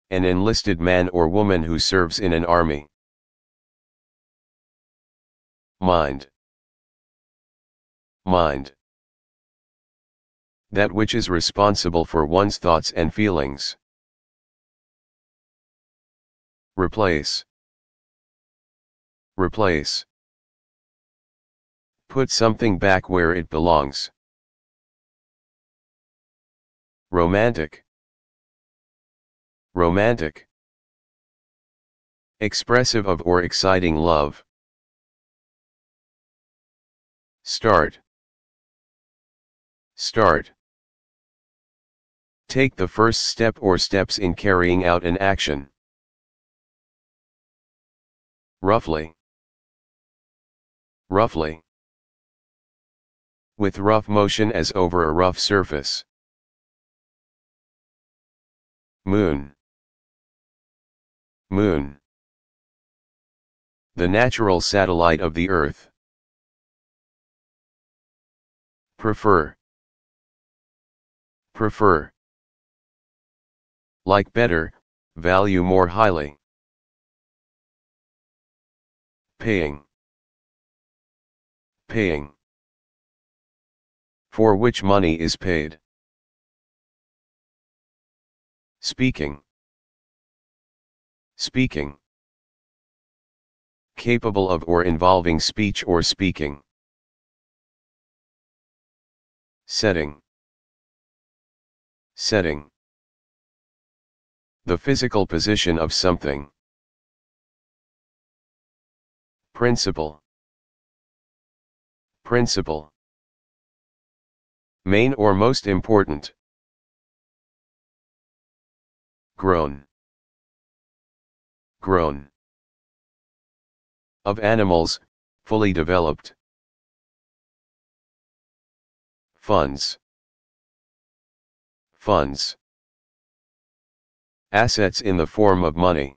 An enlisted man or woman who serves in an army. Mind. Mind. That which is responsible for one's thoughts and feelings. Replace. Replace. Put something back where it belongs. Romantic. Romantic. Expressive of or exciting love. Start. Start. Take the first step or steps in carrying out an action. Roughly. Roughly. With rough motion as over a rough surface. Moon. Moon. The natural satellite of the Earth. Prefer. Prefer. like better, value more highly. Paying. Paying. For which money is paid. Speaking. Speaking. Capable of or involving speech or speaking. Setting. Setting. The physical position of something. Principle. Principle. Main or most important. Grown. Grown. Of animals, fully developed. Funds. Funds. Assets in the form of money.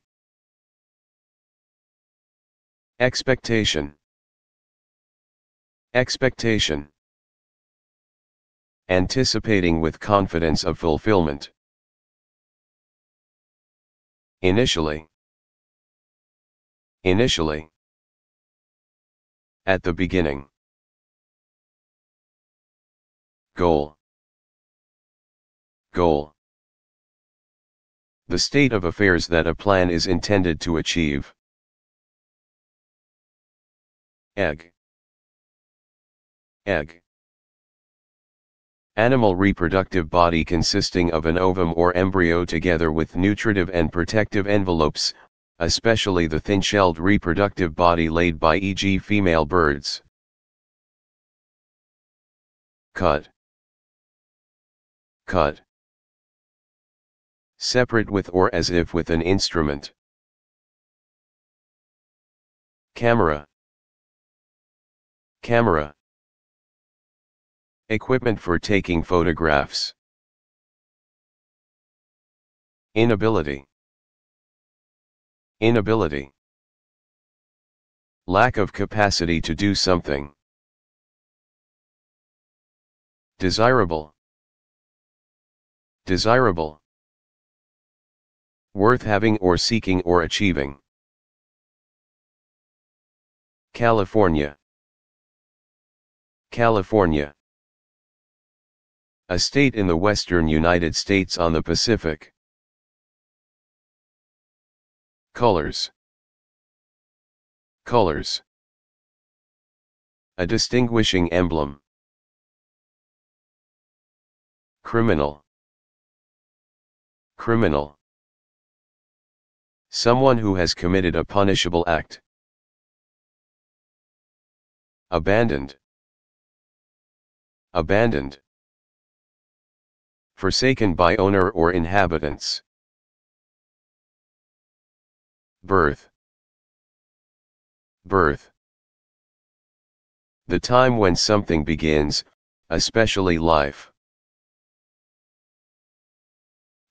Expectation. Expectation. Anticipating with confidence of fulfillment. Initially. Initially. At the beginning. Goal. Goal. The state of affairs that a plan is intended to achieve. Egg. Egg. Animal reproductive body consisting of an ovum or embryo together with nutritive and protective envelopes, especially the thin-shelled reproductive body laid by for example female birds. Cut. Cut. Separate with or as if with an instrument. Camera. Camera. Equipment for taking photographs. Inability. Inability. Lack of capacity to do something. Desirable. Desirable. Worth having or seeking or achieving. California. California. A state in the western United States on the Pacific. Colors. Colors. A distinguishing emblem. Criminal. Criminal. Someone who has committed a punishable act. Abandoned. Abandoned. Forsaken by owner or inhabitants. Birth. Birth. The time when something begins, especially life.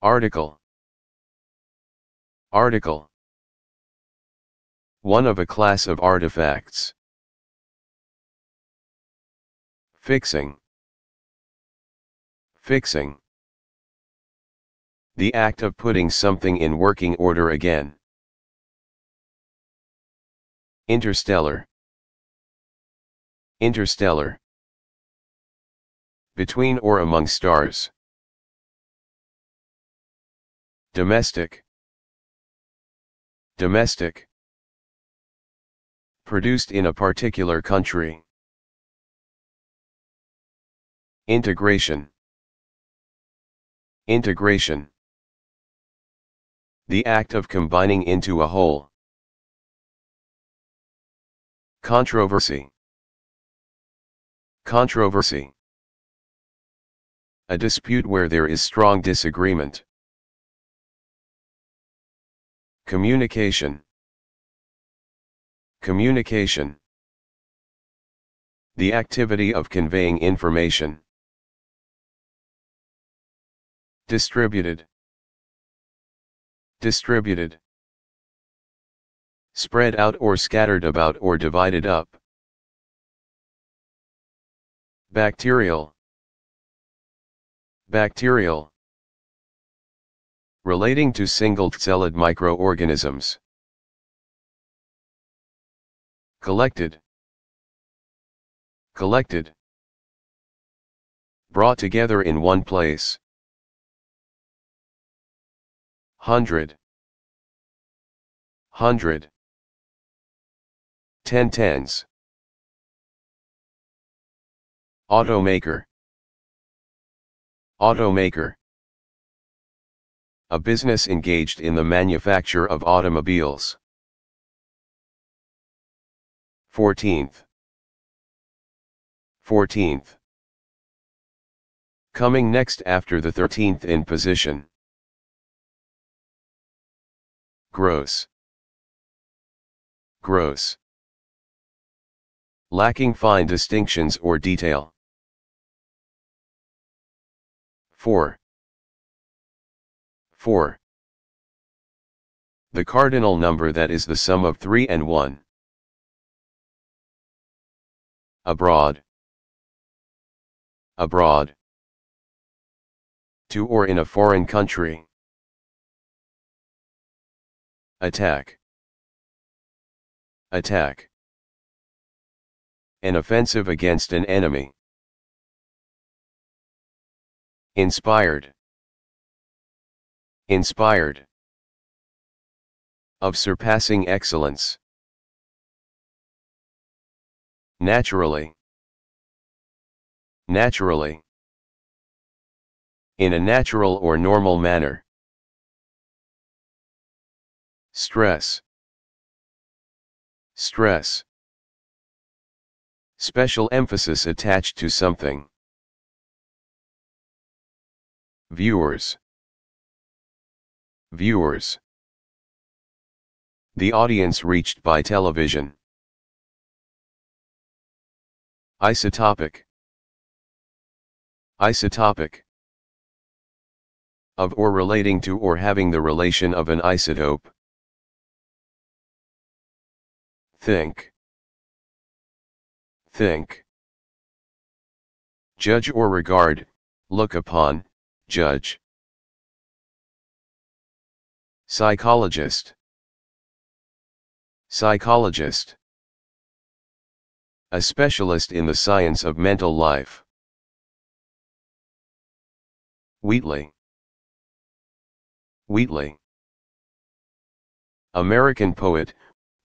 Article. Article. One of a class of artifacts. Fixing. Fixing. The act of putting something in working order again. Interstellar. Interstellar. Between or among stars. Domestic. Domestic. Produced in a particular country. Integration. Integration. The act of combining into a whole. Controversy. Controversy. A dispute where there is strong disagreement. Communication. Communication. The activity of conveying information. Distributed. Distributed. Spread out or scattered about or divided up. Bacterial. Bacterial. relating to single-celled microorganisms. Collected. Collected. Brought together in one place. Hundred. Hundred. Ten tens. Automaker. Automaker. A business engaged in the manufacture of automobiles. Fourteenth. Fourteenth. Coming next after the thirteenth in position. Gross. Gross. Lacking fine distinctions or detail. Four. Four. The cardinal number that is the sum of three and one. Abroad. Abroad. To or in a foreign country. Attack. Attack. An offensive against an enemy. Inspired. Inspired. Of surpassing excellence. Naturally. Naturally. In a natural or normal manner. Stress. Stress. Special emphasis attached to something. Viewers. Viewers. The audience reached by television. Isotopic. Isotopic. Of or relating to or having the relation of an isotope. Think. Think. Judge or regard, look upon, judge. Psychologist. Psychologist. A specialist in the science of mental life. Wheatley. Wheatley. American poet,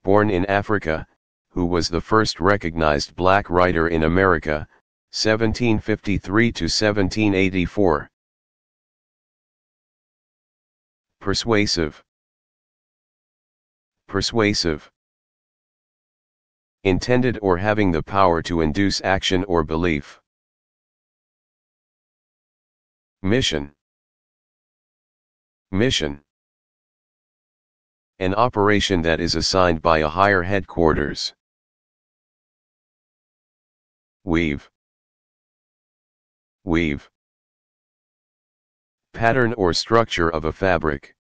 born in Africa, who was the first recognized black writer in America, seventeen fifty-three to seventeen eighty-four. Persuasive. Persuasive. Intended or having the power to induce action or belief. Mission. Mission. An operation that is assigned by a higher headquarters. Weave. Weave. Pattern or structure of a fabric.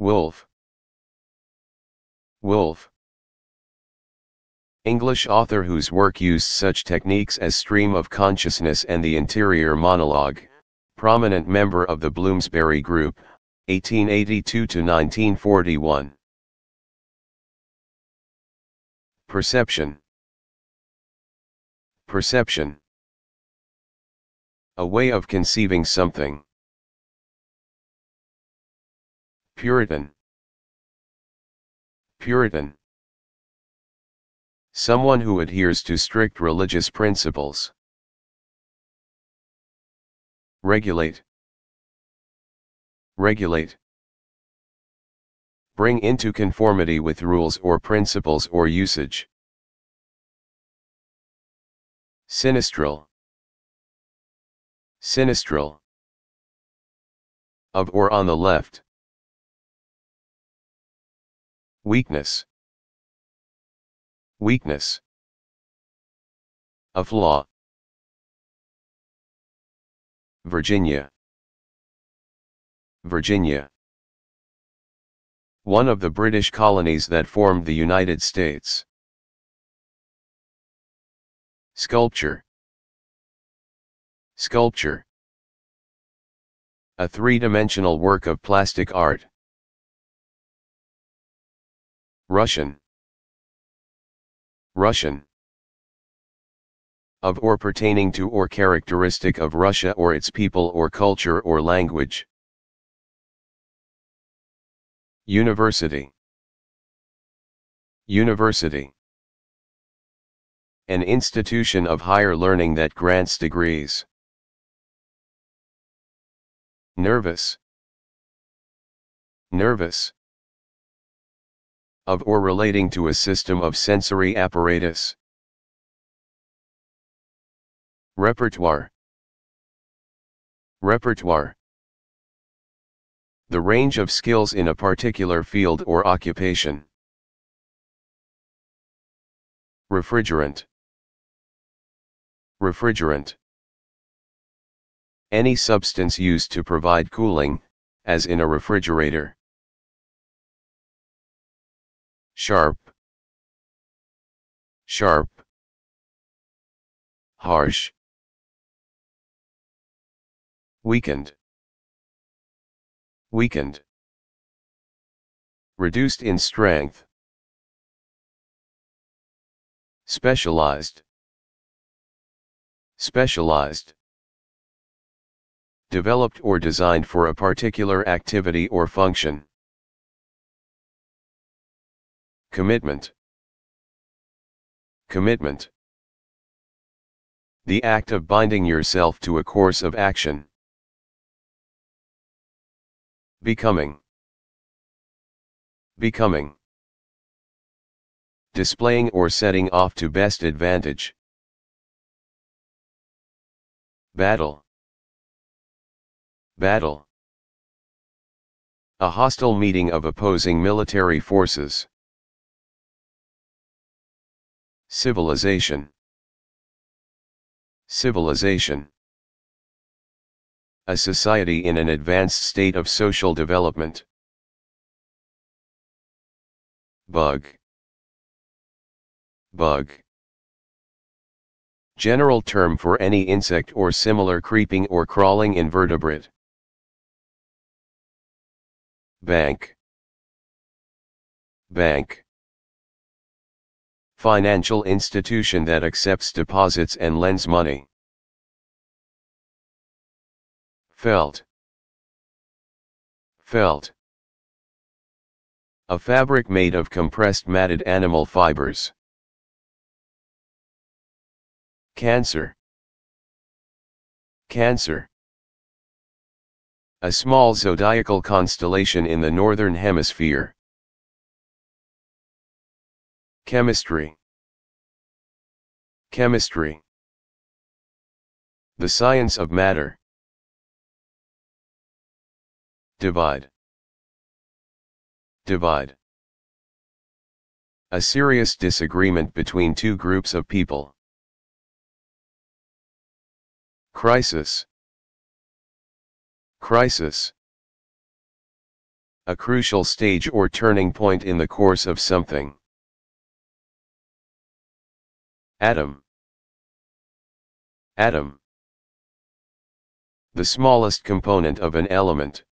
Wolf. Wolf. English author whose work used such techniques as stream of consciousness and the interior monologue. Prominent member of the Bloomsbury Group, eighteen eighty-two to nineteen forty-one. Perception. Perception. A way of conceiving something. Puritan. Puritan. Someone who adheres to strict religious principles. Regulate. Regulate. Bring into conformity with rules or principles or usage. Sinistral. Sinistral. Of or on the left. Weakness. Weakness. A flaw. Virginia. Virginia. One of the British colonies that formed the United States. Sculpture. Sculpture. a three-dimensional work of plastic art. Russian. Russian. Of or pertaining to or characteristic of Russia or its people or culture or language. University. University. An institution of higher learning that grants degrees. Nervous. Nervous. Of or relating to a system of sensory apparatus. Repertoire. Repertoire. The range of skills in a particular field or occupation. Refrigerant. Refrigerant. Any substance used to provide cooling, as in a refrigerator. Sharp. Sharp. Harsh. Weakened. Weakened. Reduced in strength. Specialized. Specialized. Developed or designed for a particular activity or function. Commitment. Commitment. The act of binding yourself to a course of action. Becoming. Becoming. Displaying or setting off to best advantage. Battle. Battle. A hostile meeting of opposing military forces. Civilization. Civilization. A society in an advanced state of social development. Bug. Bug. General term for any insect or similar creeping or crawling invertebrate. Bank. Bank. Financial institution that accepts deposits and lends money. Felt. Felt. A fabric made of compressed matted animal fibers. Cancer. Cancer. A small zodiacal constellation in the northern hemisphere. Chemistry. Chemistry. The science of matter. Divide. Divide. A serious disagreement between two groups of people. Crisis. Crisis. A crucial stage or turning point in the course of something. Atom. Atom. The smallest component of an element.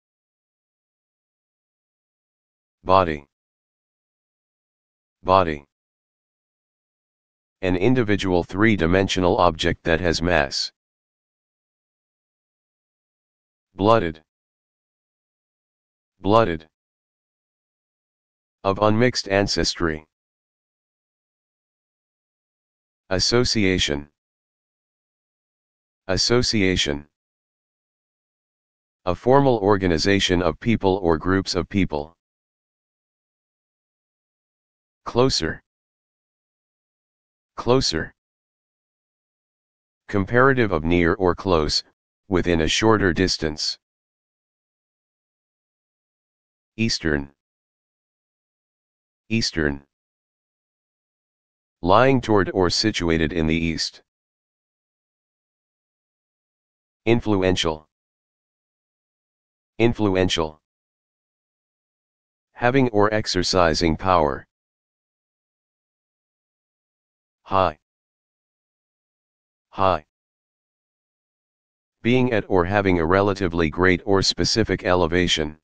Body. Body. An individual three-dimensional object that has mass. Blooded. Blooded. Of unmixed ancestry. Association. Association. A formal organization of people or groups of people. Closer. Closer. Comparative of near or close, within a shorter distance. Eastern. Eastern. Lying toward or situated in the east. Influential. Influential. Having or exercising power. High. High. being at or having a relatively great or specific elevation.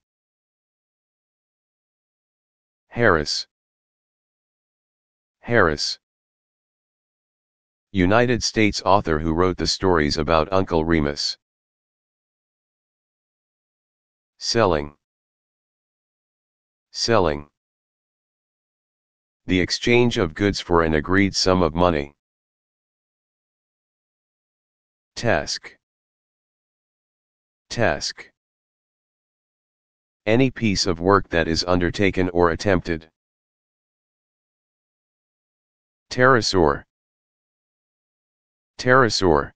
Harris. Harris. United States author who wrote the stories about Uncle Remus. Selling. Selling. The exchange of goods for an agreed sum of money. Task. Task. Any piece of work that is undertaken or attempted. Pterosaur. Pterosaur.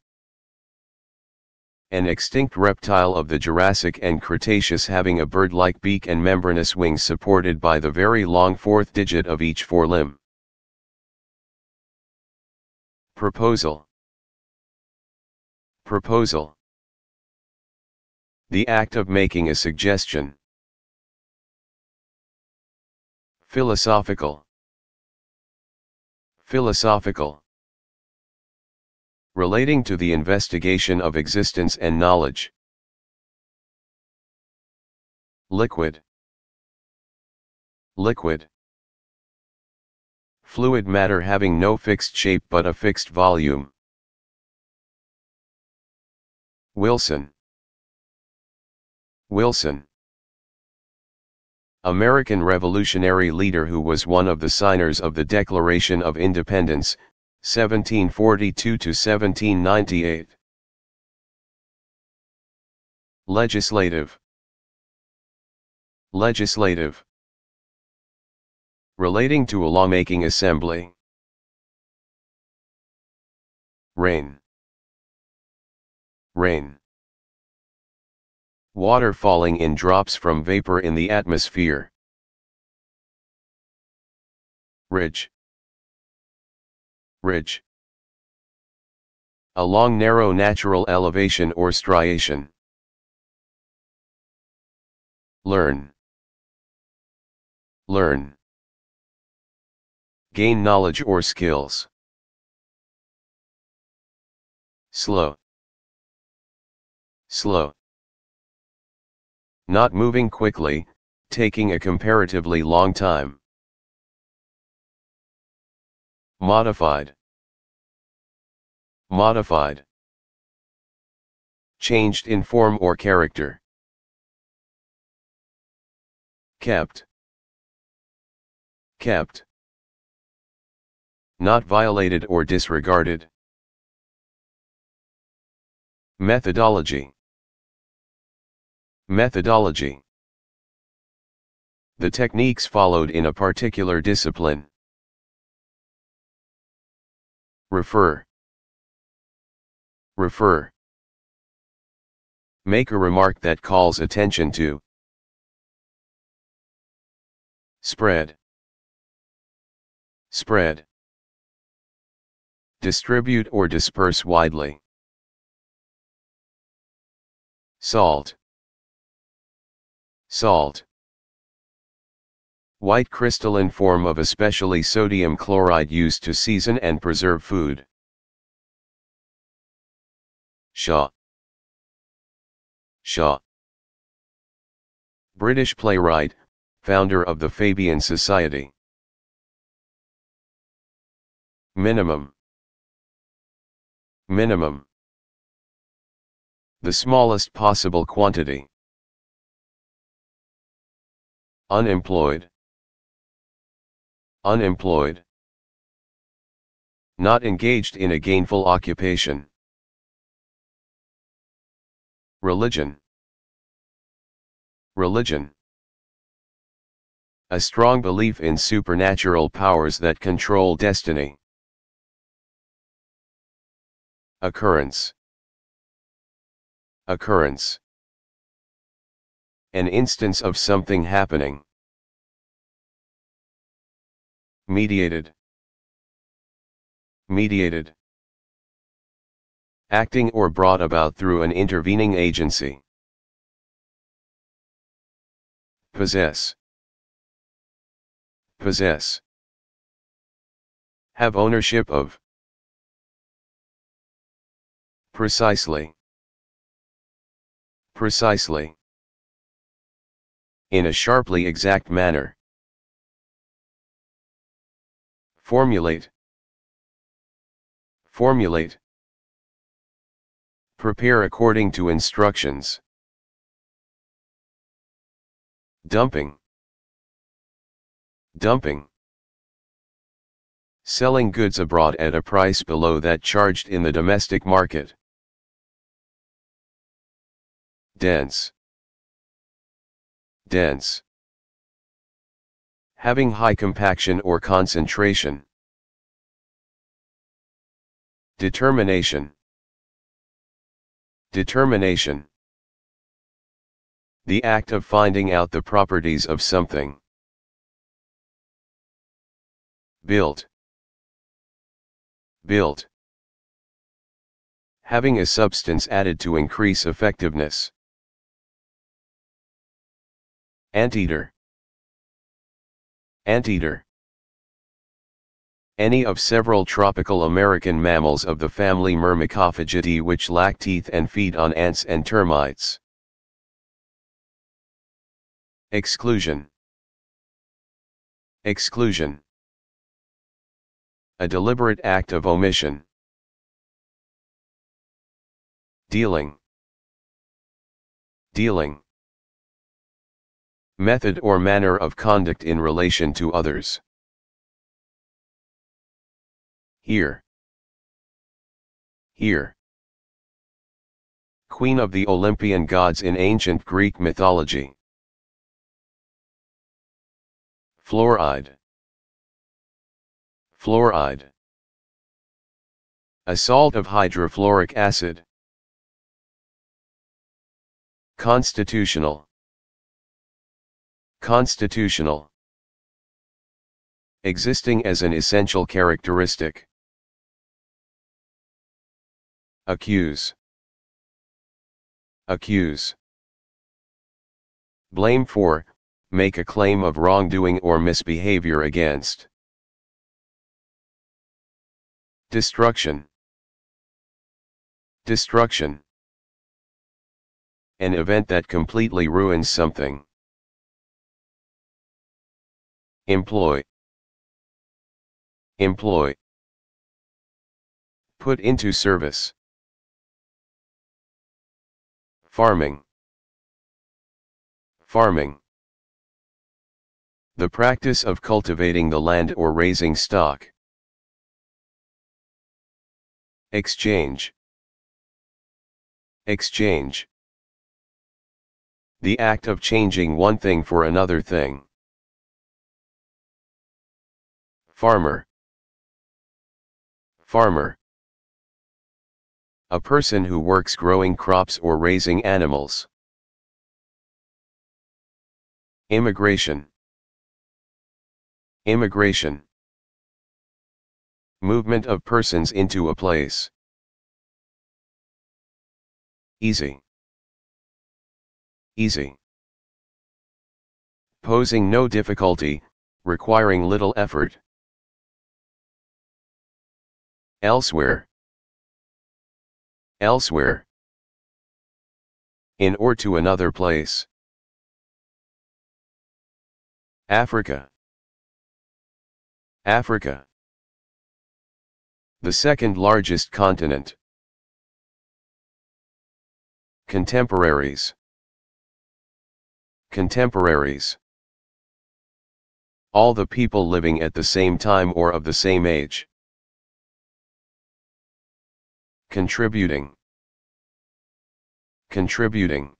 An extinct reptile of the Jurassic and Cretaceous having a bird-like beak and membranous wings supported by the very long fourth digit of each forelimb. Proposal. Proposal. The act of making a suggestion. Philosophical. Philosophical. Relating to the investigation of existence and knowledge. Liquid. Liquid. Fluid matter having no fixed shape but a fixed volume. Wilson. Wilson. American revolutionary leader who was one of the signers of the Declaration of Independence, seventeen forty-two to seventeen ninety-eight. Legislative. Legislative. Relating to a lawmaking assembly. Rain. Rain. Water falling in drops from vapor in the atmosphere. Ridge. Ridge. A long narrow natural elevation or striation. Learn. Learn. Gain knowledge or skills. Slow. Slow. Not moving quickly, taking a comparatively long time. Modified. Modified. Changed in form or character. Kept. Kept. Not violated or disregarded. Methodology. Methodology. The techniques followed in a particular discipline. Refer. Refer. Make a remark that calls attention to. Spread. Spread. Distribute or disperse widely. Salt. Salt. White crystalline form of especially sodium chloride used to season and preserve food. Shaw. Shaw. British playwright, founder of the Fabian Society. Minimum. Minimum. The smallest possible quantity. Unemployed. Unemployed. Not engaged in a gainful occupation. Religion. Religion. A strong belief in supernatural powers that control destiny. Occurrence. Occurrence. An instance of something happening. Mediated. Mediated. Acting or brought about through an intervening agency. Possess. Possess. Have ownership of. Precisely. precisely, in a sharply exact manner. Formulate. Formulate. Prepare according to instructions. Dumping. Dumping. Selling goods abroad at a price below that charged in the domestic market. Dense. Dense. Having high compaction or concentration. Determination. Determination. The act of finding out the properties of something. Built. Built. Having a substance added to increase effectiveness. Anteater. Anteater. Any of several tropical American mammals of the family Myrmecophagidae which lack teeth and feed on ants and termites. Exclusion. Exclusion. A deliberate act of omission. Dealing. Dealing. Method or manner of conduct in relation to others. Here. Here. Queen of the Olympian gods in ancient Greek mythology. Fluoride. Fluoride. A salt of hydrofluoric acid. Constitutional. Constitutional. Existing as an essential characteristic. Accuse. Accuse. Blame for, make a claim of wrongdoing or misbehavior against. Destruction. Destruction. An event that completely ruins something. Employ. Employ. Put into service. Farming. Farming. The practice of cultivating the land or raising stock. Exchange. Exchange. The act of changing one thing for another thing. Farmer. Farmer. A person who works growing crops or raising animals. Immigration. Immigration. Movement of persons into a place. Easy. Easy. Posing no difficulty, requiring little effort. Elsewhere. Elsewhere. In or to another place. Africa. Africa. The second largest continent. Contemporaries. Contemporaries. All the people living at the same time or of the same age. Contributing. Contributing.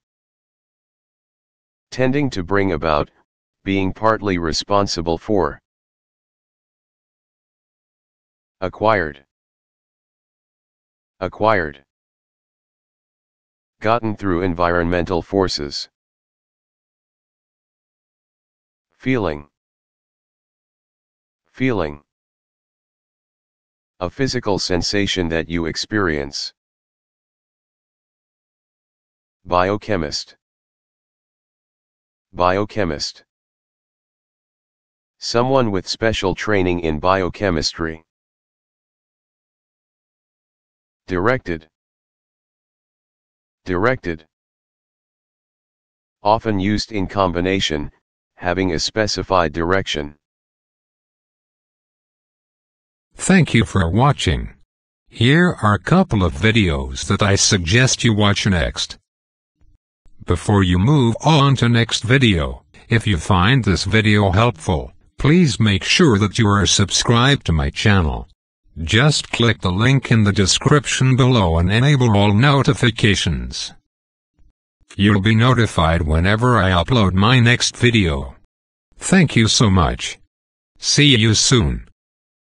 Tending to bring about, being partly responsible for. Acquired. Acquired. Gotten through environmental forces. Feeling. Feeling. A physical sensation that you experience. Biochemist. Biochemist. Someone with special training in biochemistry. Directed. Directed. often used in combination, having a specified direction. Thank you for watching. Here are a couple of videos that I suggest you watch next. Before you move on to next video, if you find this video helpful, please make sure that you are subscribed to my channel. Just click the link in the description below and enable all notifications. You'll be notified whenever I upload my next video. Thank you so much. See you soon.